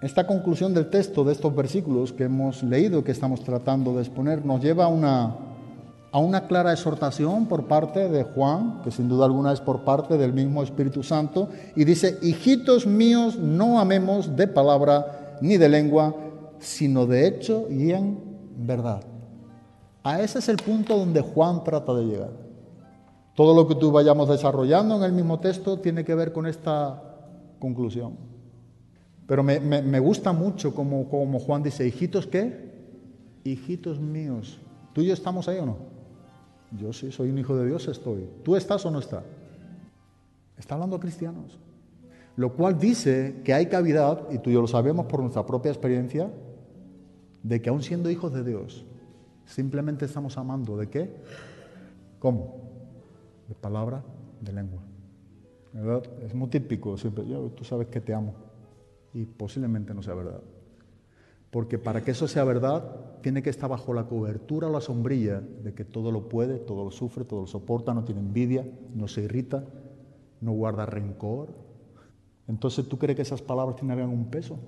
Esta conclusión del texto de estos versículos que hemos leído y que estamos tratando de exponer nos lleva a una clara exhortación por parte de Juan, que sin duda alguna es por parte del mismo Espíritu Santo, y dice: hijitos míos, no amemos de palabra ni de lengua, sino de hecho y en verdad. A ese es el punto donde Juan trata de llegar. Todo lo que tú vayamos desarrollando en el mismo texto tiene que ver con esta conclusión. Pero me gusta mucho como Juan dice: hijitos, ¿qué? Hijitos míos. ¿Tú y yo estamos ahí o no? Yo sí, soy un hijo de Dios, estoy. ¿Tú estás o no estás? Está hablando a cristianos. Lo cual dice que hay cavidad, y tú y yo lo sabemos por nuestra propia experiencia, de que aún siendo hijos de Dios, simplemente estamos amando. ¿De qué? ¿Cómo? De palabra, de lengua. ¿Verdad? Es muy típico siempre. Tú sabes que te amo. Y posiblemente no sea verdad. Porque para que eso sea verdad, tiene que estar bajo la cobertura o la sombrilla de que todo lo puede, todo lo sufre, todo lo soporta, no tiene envidia, no se irrita, no guarda rencor. Entonces, ¿tú crees que esas palabras tienen algún peso?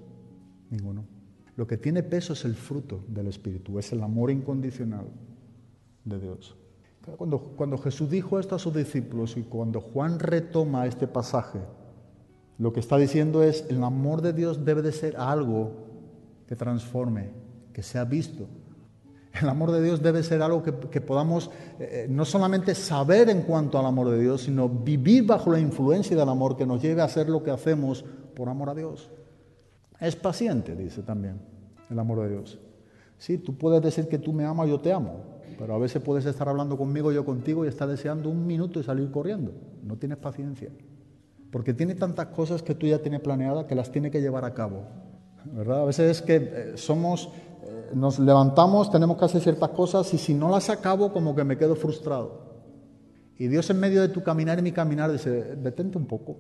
Ninguno. Lo que tiene peso es el fruto del Espíritu, es el amor incondicional de Dios. Cuando Jesús dijo esto a sus discípulos y cuando Juan retoma este pasaje, lo que está diciendo es: el amor de Dios debe de ser algo que transforme, que sea visto. El amor de Dios debe ser algo que podamos no solamente saber en cuanto al amor de Dios, sino vivir bajo la influencia del amor que nos lleve a hacer lo que hacemos por amor a Dios. Es paciente, dice también, el amor de Dios. Sí, tú puedes decir que tú me amas, yo te amo, pero a veces puedes estar hablando conmigo, yo contigo, y estar deseando un minuto y salir corriendo. No tienes paciencia, porque tiene tantas cosas que tú ya tienes planeadas que las tiene que llevar a cabo. ¿Verdad? A veces es que nos levantamos, tenemos que hacer ciertas cosas y si no las acabo, como que me quedo frustrado. Y Dios, en medio de tu caminar y mi caminar, dice: detente un poco.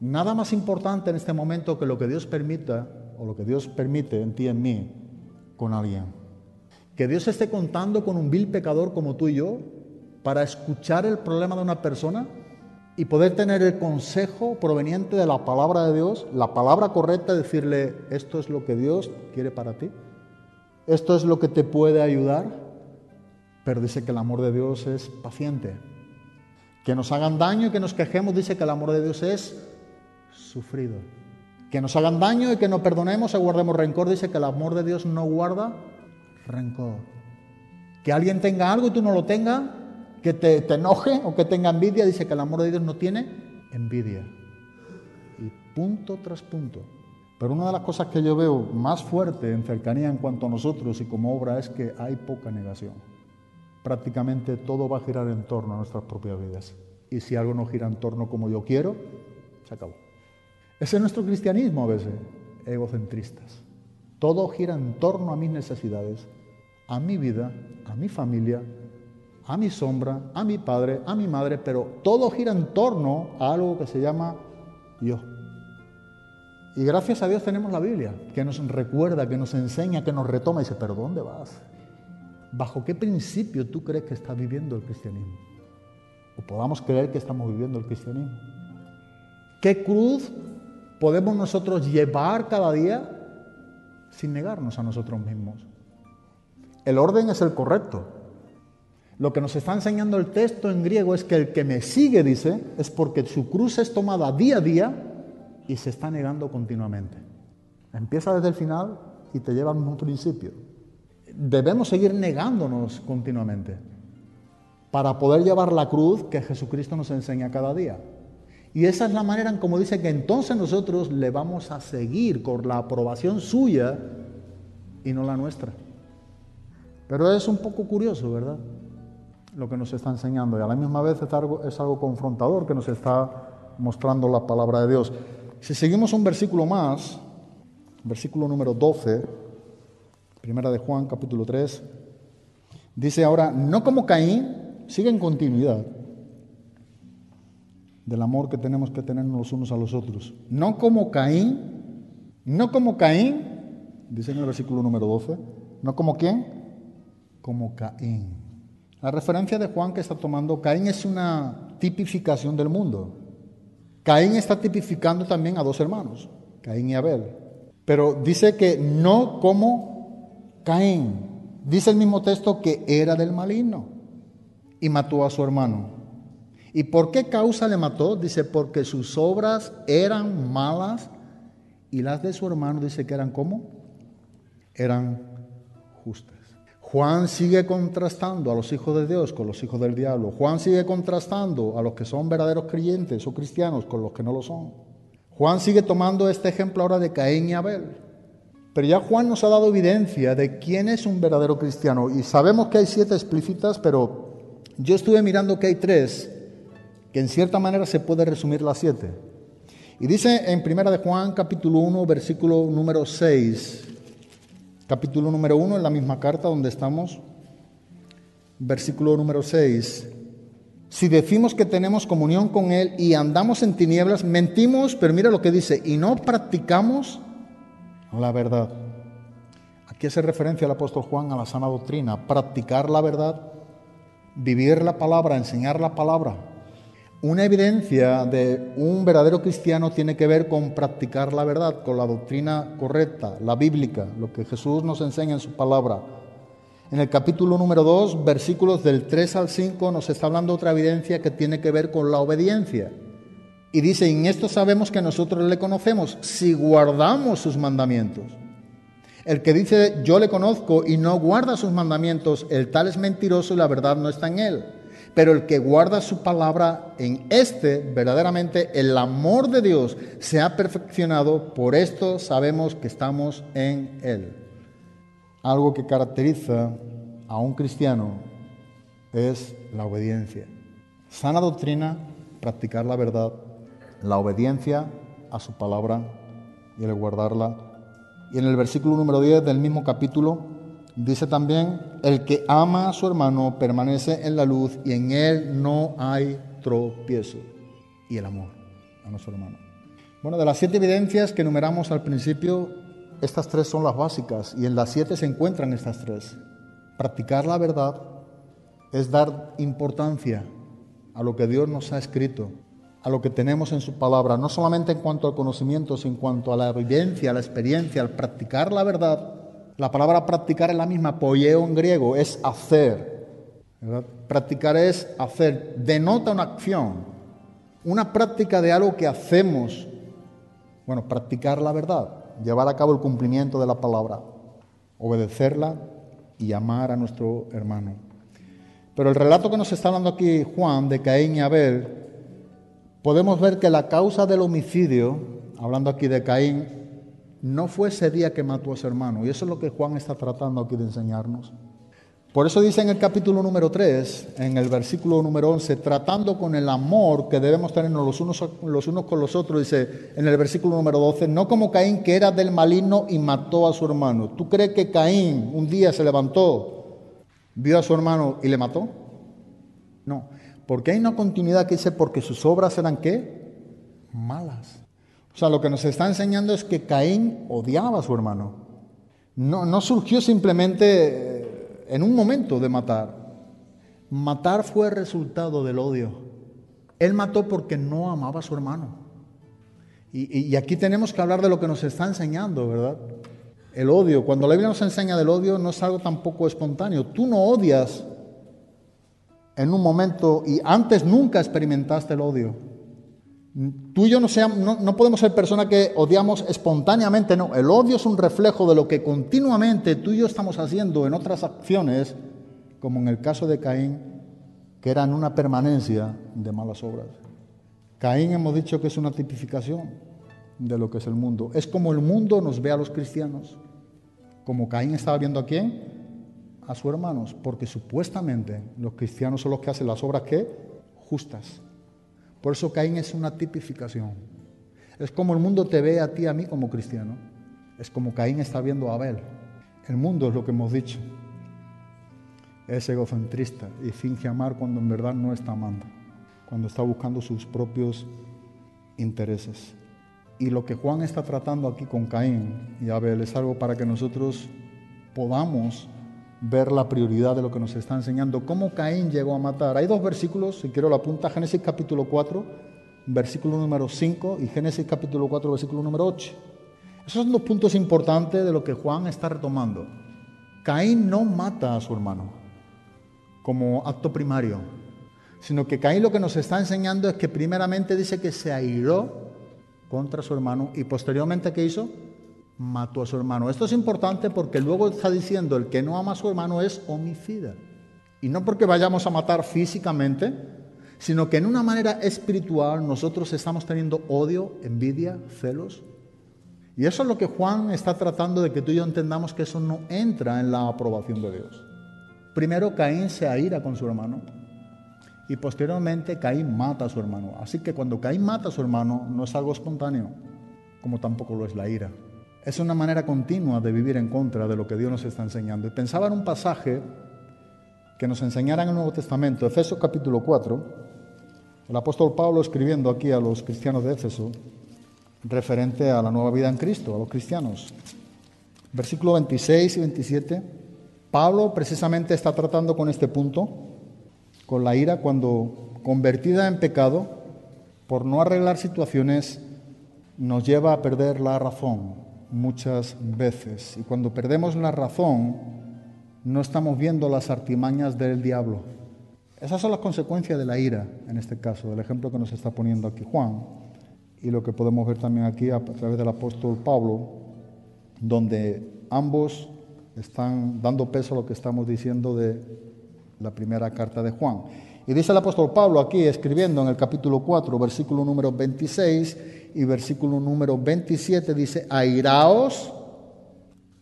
Nada más importante en este momento que lo que Dios permita, o lo que Dios permite en ti, en mí, con alguien. Que Dios esté contando con un vil pecador como tú y yo para escuchar el problema de una persona y poder tener el consejo proveniente de la palabra de Dios, la palabra correcta, decirle: esto es lo que Dios quiere para ti, esto es lo que te puede ayudar. Pero dice que el amor de Dios es paciente. Que nos hagan daño y que nos quejemos, dice que el amor de Dios es sufrido. Que nos hagan daño y que no perdonemos o guardemos rencor, dice que el amor de Dios no guarda rencor. Que alguien tenga algo y tú no lo tengas, que te enoje o que tenga envidia, dice que el amor de Dios no tiene envidia. Y punto tras punto. Pero una de las cosas que yo veo más fuerte en cercanía en cuanto a nosotros y como obra es que hay poca negación. Prácticamente todo va a girar en torno a nuestras propias vidas. Y si algo no gira en torno como yo quiero, se acabó. Ese es nuestro cristianismo a veces, egocentristas. Todo gira en torno a mis necesidades, a mi vida, a mi familia, a mi sombra, a mi padre, a mi madre, pero todo gira en torno a algo que se llama yo. Y gracias a Dios tenemos la Biblia, que nos recuerda, que nos enseña, que nos retoma y dice: ¿pero dónde vas? ¿Bajo qué principio tú crees que estás viviendo el cristianismo? O podamos creer que estamos viviendo el cristianismo. ¿Qué cruz podemos nosotros llevar cada día sin negarnos a nosotros mismos? El orden es el correcto. Lo que nos está enseñando el texto en griego es que el que me sigue, dice, es porque su cruz es tomada día a día y se está negando continuamente. Empieza desde el final y te lleva a un principio. Debemos seguir negándonos continuamente para poder llevar la cruz que Jesucristo nos enseña cada día. Y esa es la manera en como dice que entonces nosotros le vamos a seguir con la aprobación suya y no la nuestra. Pero es un poco curioso, ¿verdad?, lo que nos está enseñando, y a la misma vez es algo confrontador que nos está mostrando la palabra de Dios. Si seguimos un versículo más, versículo número 12, primera de Juan, capítulo 3, dice ahora: no como Caín, sigue en continuidad del amor que tenemos que tenernos los unos a los otros. No como Caín, dice en el versículo número 12, no como ¿quién? Como Caín. La referencia de Juan que está tomando, Caín es una tipificación del mundo. Caín está tipificando también a dos hermanos, Caín y Abel. Pero dice que no como Caín. Dice el mismo texto que era del maligno y mató a su hermano. ¿Y por qué causa le mató? Dice, porque sus obras eran malas y las de su hermano, dice que eran ¿cómo? Eran justas. Juan sigue contrastando a los hijos de Dios con los hijos del diablo. Juan sigue contrastando a los que son verdaderos creyentes o cristianos con los que no lo son. Juan sigue tomando este ejemplo ahora de Caín y Abel. Pero ya Juan nos ha dado evidencia de quién es un verdadero cristiano. Y sabemos que hay 7 explícitas, pero yo estuve mirando que hay 3, que en cierta manera se puede resumir las 7. Y dice en 1 de Juan, capítulo 1, versículo número 6, capítulo número 1, en la misma carta donde estamos, versículo número 6. Si decimos que tenemos comunión con Él y andamos en tinieblas, mentimos, pero mira lo que dice, y no practicamos la verdad. Aquí hace referencia el apóstol Juan a la sana doctrina, practicar la verdad, vivir la palabra, enseñar la palabra. Una evidencia de un verdadero cristiano tiene que ver con practicar la verdad, con la doctrina correcta, la bíblica, lo que Jesús nos enseña en su palabra. En el capítulo número 2, versículos del 3 al 5, nos está hablando otra evidencia que tiene que ver con la obediencia. Y dice, en esto sabemos que nosotros le conocemos, si guardamos sus mandamientos. El que dice, yo le conozco y no guarda sus mandamientos, el tal es mentiroso y la verdad no está en él. Pero el que guarda su palabra, en este, verdaderamente, el amor de Dios se ha perfeccionado. Por esto sabemos que estamos en él. Algo que caracteriza a un cristiano es la obediencia. Sana doctrina, practicar la verdad, la obediencia a su palabra y el guardarla. Y en el versículo número 10 del mismo capítulo dice también, el que ama a su hermano permanece en la luz y en él no hay tropiezo. Y el amor a nuestro hermano. Bueno, de las 7 evidencias que enumeramos al principio, estas 3 son las básicas y en las 7 se encuentran estas 3. Practicar la verdad es dar importancia a lo que Dios nos ha escrito, a lo que tenemos en su palabra, no solamente en cuanto al conocimiento, sino en cuanto a la evidencia, a la experiencia, al practicar la verdad. La palabra practicar es la misma, poieo en griego, es hacer, ¿verdad? Practicar es hacer, denota una acción, una práctica de algo que hacemos. Bueno, practicar la verdad, llevar a cabo el cumplimiento de la palabra, obedecerla y amar a nuestro hermano. Pero el relato que nos está dando aquí Juan de Caín y Abel, podemos ver que la causa del homicidio, hablando aquí de Caín, no fue ese día que mató a su hermano. Y eso es lo que Juan está tratando aquí de enseñarnos. Por eso dice en el capítulo número 3, en el versículo número 11, tratando con el amor que debemos tenernos los unos con los otros, dice en el versículo número 12, no como Caín que era del maligno y mató a su hermano. ¿Tú crees que Caín un día se levantó, vio a su hermano y le mató? No. Porque hay una continuidad que dice, porque sus obras eran, ¿qué? Malas. O sea, lo que nos está enseñando es que Caín odiaba a su hermano. No surgió simplemente en un momento de matar. Matar fue el resultado del odio. Él mató porque no amaba a su hermano. Y aquí tenemos que hablar de lo que nos está enseñando, ¿verdad? El odio. Cuando la Biblia nos enseña del odio, no es algo tampoco espontáneo. Tú no odias en un momento, y antes nunca experimentaste el odio. Tú y yo no podemos ser personas que odiamos espontáneamente, no. El odio es un reflejo de lo que continuamente tú y yo estamos haciendo en otras acciones, como en el caso de Caín, que eran una permanencia de malas obras. Caín hemos dicho que es una tipificación de lo que es el mundo. Es como el mundo nos ve a los cristianos. Como Caín estaba viendo ¿a quién? A sus hermanos, porque supuestamente los cristianos son los que hacen las obras ¿qué? Justas. Por eso Caín es una tipificación. Es como el mundo te ve a ti, a mí como cristiano. Es como Caín está viendo a Abel. El mundo es lo que hemos dicho. Es egocentrista y finge amar cuando en verdad no está amando, cuando está buscando sus propios intereses. Y lo que Juan está tratando aquí con Caín y Abel es algo para que nosotros podamos ver la prioridad de lo que nos está enseñando, cómo Caín llegó a matar. Hay 2 versículos, si quiero lo apunta, Génesis capítulo 4, versículo número 5 y Génesis capítulo 4, versículo número 8. Esos son los puntos importantes de lo que Juan está retomando. Caín no mata a su hermano como acto primario, sino que Caín lo que nos está enseñando es que primeramente dice que se airó contra su hermano y posteriormente, ¿qué hizo? Mató a su hermano. Esto es importante porque luego está diciendo el que no ama a su hermano es homicida. Y no porque vayamos a matar físicamente, sino que en una manera espiritual nosotros estamos teniendo odio, envidia, celos. Y eso es lo que Juan está tratando de que tú y yo entendamos, que eso no entra en la aprobación de Dios. Primero Caín se aira con su hermano y posteriormente Caín mata a su hermano. Así que cuando Caín mata a su hermano no es algo espontáneo, como tampoco lo es la ira. Es una manera continua de vivir en contra de lo que Dios nos está enseñando. Y pensaba en un pasaje que nos enseñara en el Nuevo Testamento, Efesios capítulo 4, el apóstol Pablo escribiendo aquí a los cristianos de Éfeso, referente a la nueva vida en Cristo, a los cristianos. Versículos 26 y 27, Pablo precisamente está tratando con este punto, con la ira, cuando convertida en pecado, por no arreglar situaciones, nos lleva a perder la razón muchas veces. Y cuando perdemos la razón, no estamos viendo las artimañas del diablo. Esas son las consecuencias de la ira, en este caso, del ejemplo que nos está poniendo aquí Juan, y lo que podemos ver también aquí a través del apóstol Pablo, donde ambos están dando peso a lo que estamos diciendo de la primera carta de Juan. Y dice el apóstol Pablo aquí, escribiendo en el capítulo 4, versículo número 26 y versículo número 27, dice: airaos,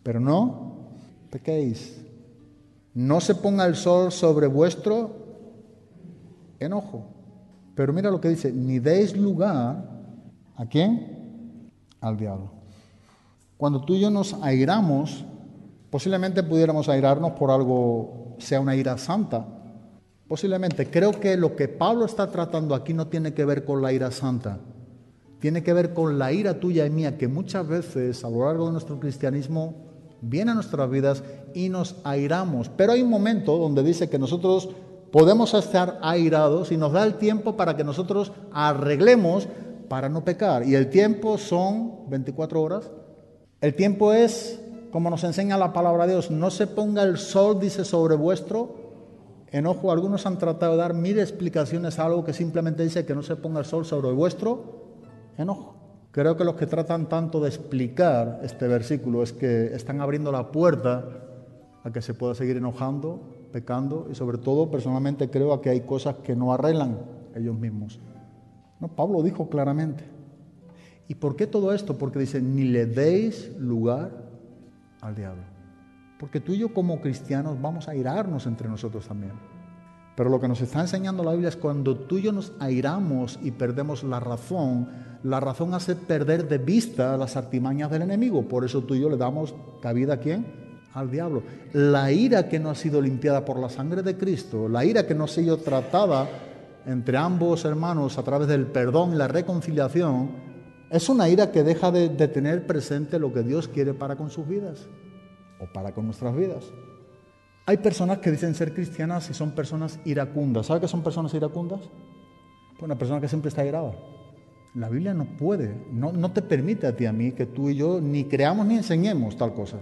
pero no pequéis. No se ponga el sol sobre vuestro enojo. Pero mira lo que dice: ni deis lugar, ¿a quién? Al diablo. Cuando tú y yo nos airamos, posiblemente pudiéramos airarnos por algo, sea una ira santa. Posiblemente. Creo que lo que Pablo está tratando aquí no tiene que ver con la ira santa. Tiene que ver con la ira tuya y mía, que muchas veces a lo largo de nuestro cristianismo viene a nuestras vidas y nos airamos. Pero hay un momento donde dice que nosotros podemos estar airados y nos da el tiempo para que nosotros arreglemos para no pecar. Y el tiempo son 24 horas. El tiempo es, como nos enseña la palabra de Dios, no se ponga el sol, dice, sobre vuestro enojo. Algunos han tratado de dar mil explicaciones a algo que simplemente dice que no se ponga el sol sobre vuestro enojo. Creo que los que tratan tanto de explicar este versículo es que están abriendo la puerta a que se pueda seguir enojando, pecando, y sobre todo, personalmente, creo a que hay cosas que no arreglan ellos mismos. No, Pablo dijo claramente. ¿Y por qué todo esto? Porque dice, ni le deis lugar al diablo. Porque tú y yo como cristianos vamos a airarnos entre nosotros también. Pero lo que nos está enseñando la Biblia es cuando tú y yo nos airamos y perdemos la razón hace perder de vista las artimañas del enemigo. Por eso tú y yo le damos cabida, ¿a quién? Al diablo. La ira que no ha sido limpiada por la sangre de Cristo, la ira que no ha sido tratada entre ambos hermanos a través del perdón y la reconciliación, es una ira que deja de tener presente lo que Dios quiere para con sus vidas o para con nuestras vidas. Hay personas que dicen ser cristianas y son personas iracundas. ¿Sabe qué son personas iracundas? Pues una persona que siempre está airada. La Biblia no puede, no te permite a ti y a mí que tú y yo ni creamos ni enseñemos tal cosa.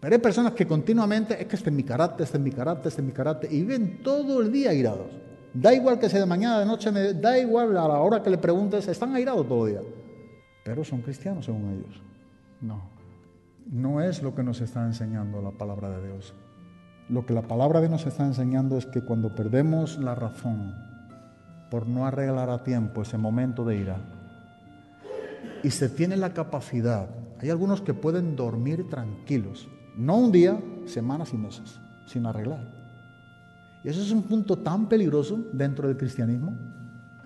Pero hay personas que continuamente, es que este es mi carácter, este es mi carácter, este es mi carácter, y viven todo el día airados. Da igual que sea de mañana, de noche, da igual a la hora que le preguntes, están airados todo el día. Pero son cristianos según ellos. No es lo que nos está enseñando la palabra de Dios. Lo que la palabra de Dios nos está enseñando es que cuando perdemos la razón por no arreglar a tiempo ese momento de ira y se tiene la capacidad, hay algunos que pueden dormir tranquilos, no un día, semanas y meses, sin arreglar. Y eso es un punto tan peligroso dentro del cristianismo,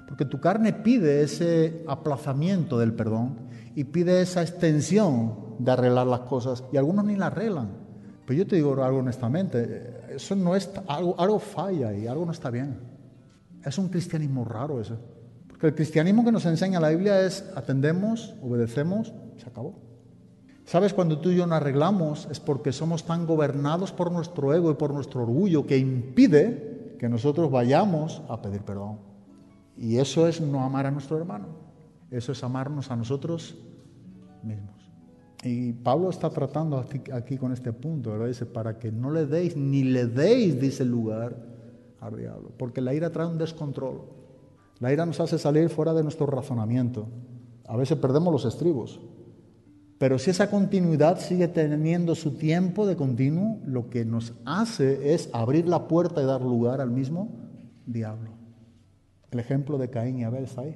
porque tu carne pide ese aplazamiento del perdón y pide esa extensión de arreglar las cosas, y algunos ni la arreglan. Pero yo te digo algo honestamente, eso no es, algo falla y algo no está bien. Es un cristianismo raro ese, porque el cristianismo que nos enseña la Biblia es atendemos, obedecemos, se acabó. ¿Sabes? Cuando tú y yo no arreglamos es porque somos tan gobernados por nuestro ego y por nuestro orgullo que impide que nosotros vayamos a pedir perdón. Y eso es no amar a nuestro hermano. Eso es amarnos a nosotros mismos. Y Pablo está tratando aquí con este punto, ¿verdad? Dice, para que no le deis, ni le deis, dice, lugar al diablo. Porque la ira trae un descontrol. La ira nos hace salir fuera de nuestro razonamiento. A veces perdemos los estribos. Pero si esa continuidad sigue teniendo su tiempo de continuo, lo que nos hace es abrir la puerta y dar lugar al mismo diablo. El ejemplo de Caín y Abel está ahí.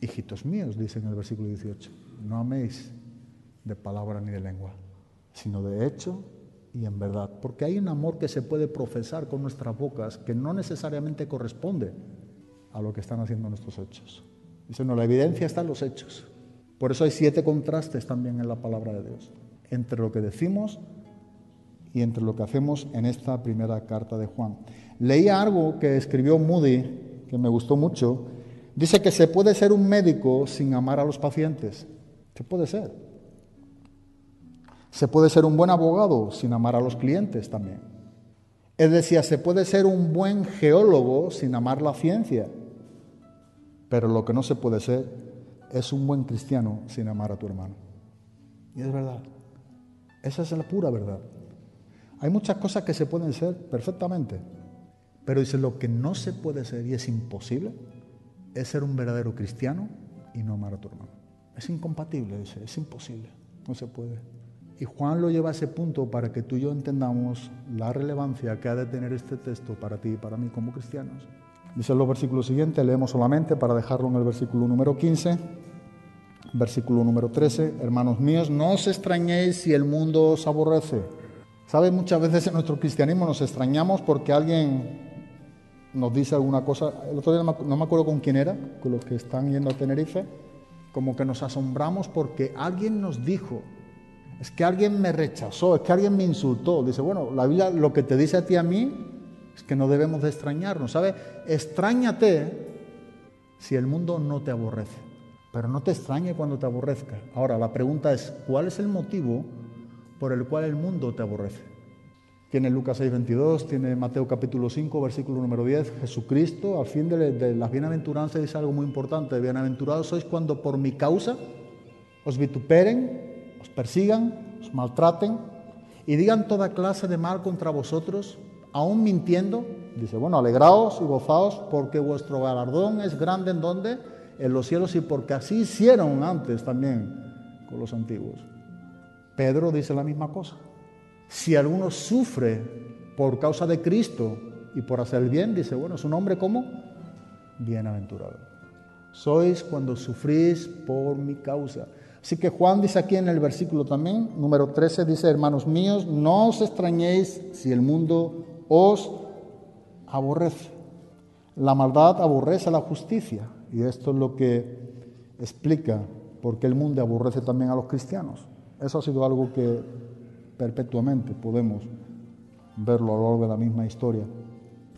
Hijitos míos, dice en el versículo 18, no améis de palabra ni de lengua, sino de hecho y en verdad. Porque hay un amor que se puede profesar con nuestras bocas que no necesariamente corresponde a lo que están haciendo nuestros hechos. Dice, no, la evidencia está en los hechos. Por eso hay 7 contrastes también en la palabra de Dios, entre lo que decimos y entre lo que hacemos en esta primera carta de Juan. Leía algo que escribió Moody, que me gustó mucho. Dice que se puede ser un médico sin amar a los pacientes. Se puede ser. Se puede ser un buen abogado sin amar a los clientes también. Él decía, se puede ser un buen geólogo sin amar la ciencia. Pero lo que no se puede ser es un buen cristiano sin amar a tu hermano. Y es verdad. Esa es la pura verdad. Hay muchas cosas que se pueden ser perfectamente. Pero dice, lo que no se puede ser y es imposible es ser un verdadero cristiano y no amar a tu hermano. Es incompatible, dice, es imposible. No se puede. Y Juan lo lleva a ese punto para que tú y yo entendamos la relevancia que ha de tener este texto para ti y para mí como cristianos. Dice los versículos siguientes, leemos solamente para dejarlo en el versículo número 15, versículo número 13. Hermanos míos, no os extrañéis si el mundo os aborrece. ¿Sabes? Muchas veces en nuestro cristianismo nos extrañamos porque alguien nos dice alguna cosa. El otro día no me acuerdo con quién era, con los que están yendo a Tenerife. Como que nos asombramos porque alguien nos dijo, es que alguien me rechazó, es que alguien me insultó. Dice, bueno, la Biblia lo que te dice a ti y a mí, es que no debemos de extrañarnos, ¿sabes? Extrañate si el mundo no te aborrece, pero no te extrañe cuando te aborrezca. Ahora, la pregunta es, ¿cuál es el motivo por el cual el mundo te aborrece? Tiene Lucas 6:22, tiene Mateo capítulo 5, versículo número 10, Jesucristo, al fin de las bienaventuranzas, dice algo muy importante, bienaventurados sois cuando por mi causa os vituperen, os persigan, os maltraten y digan toda clase de mal contra vosotros, aún mintiendo. Dice, bueno, alegraos y gozaos porque vuestro galardón es grande en donde, en los cielos, y porque así hicieron antes también con los antiguos. Pedro dice la misma cosa. Si alguno sufre por causa de Cristo y por hacer el bien, dice, bueno, su nombre como bienaventurado. Sois cuando sufrís por mi causa. Así que Juan dice aquí en el versículo también, número 13, dice, hermanos míos, no os extrañéis si el mundo os aborrece. La maldad aborrece la justicia. Y esto es lo que explica por qué el mundo aborrece también a los cristianos. Eso ha sido algo que perpetuamente podemos verlo a lo largo de la misma historia.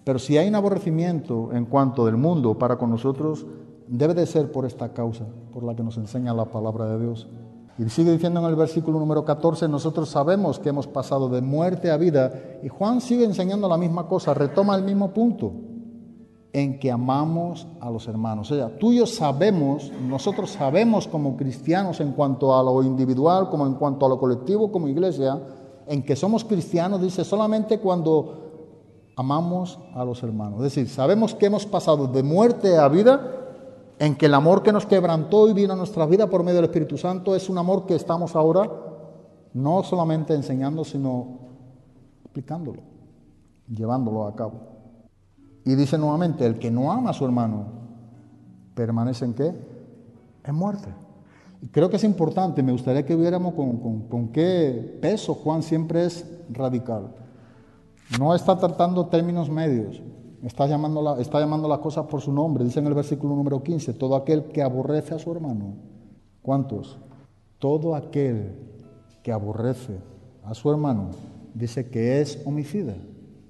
Pero si hay un aborrecimiento en cuanto del mundo para con nosotros, debe de ser por esta causa, por la que nos enseña la palabra de Dios. Y sigue diciendo en el versículo número 14, nosotros sabemos que hemos pasado de muerte a vida. Y Juan sigue enseñando la misma cosa, retoma el mismo punto, en que amamos a los hermanos. O sea, tú y yo sabemos, nosotros sabemos como cristianos en cuanto a lo individual, como en cuanto a lo colectivo, como iglesia, en que somos cristianos, dice, solamente cuando amamos a los hermanos. Es decir, sabemos que hemos pasado de muerte a vida, en que el amor que nos quebrantó y vino a nuestra vida por medio del Espíritu Santo es un amor que estamos ahora no solamente enseñando, sino explicándolo, llevándolo a cabo. Y dice nuevamente, el que no ama a su hermano, ¿permanece en qué? En muerte. Y creo que es importante, me gustaría que viéramos con qué peso Juan siempre es radical. No está tratando términos medios. Está llamando las cosas por su nombre. Dice en el versículo número 15, todo aquel que aborrece a su hermano. ¿Cuántos? Todo aquel que aborrece a su hermano, dice que es homicida.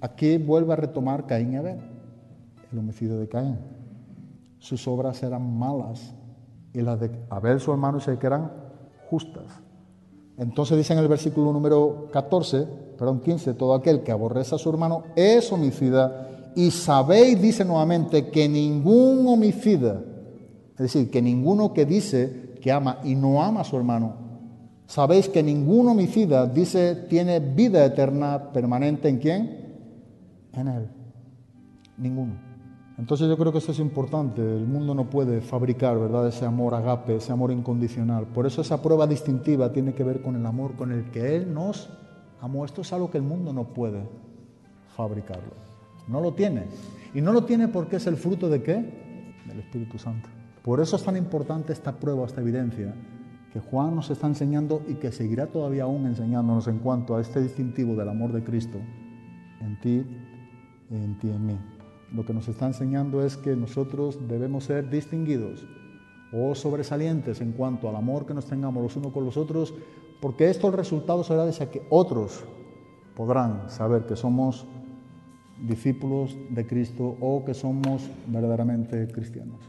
Aquí vuelve a retomar Caín y Abel, el homicidio de Caín. Sus obras eran malas y las de Abel, su hermano, dice que eran justas. Entonces dice en el versículo número 15, todo aquel que aborrece a su hermano es homicida. Y sabéis, dice nuevamente, que ningún homicida, es decir, que ninguno que dice que ama y no ama a su hermano, Sabéis que ningún homicida, dice, tiene vida eterna permanente ¿en quién? En él. Ninguno. Entonces yo creo que eso es importante. El mundo no puede fabricar, ¿verdad?, ese amor agape, ese amor incondicional. Por eso esa prueba distintiva tiene que ver con el amor con el que Él nos amó. Esto es algo que el mundo no puede fabricarlo. No lo tiene. Y no lo tiene porque es el fruto ¿de qué? Del Espíritu Santo. Por eso es tan importante esta prueba, esta evidencia, que Juan nos está enseñando y que seguirá todavía aún enseñándonos en cuanto a este distintivo del amor de Cristo en ti y en ti en mí. Lo que nos está enseñando es que nosotros debemos ser distinguidos o sobresalientes en cuanto al amor que nos tengamos los unos con los otros, porque esto el resultado será de que otros podrán saber que somos discípulos de Cristo o que somos verdaderamente cristianos.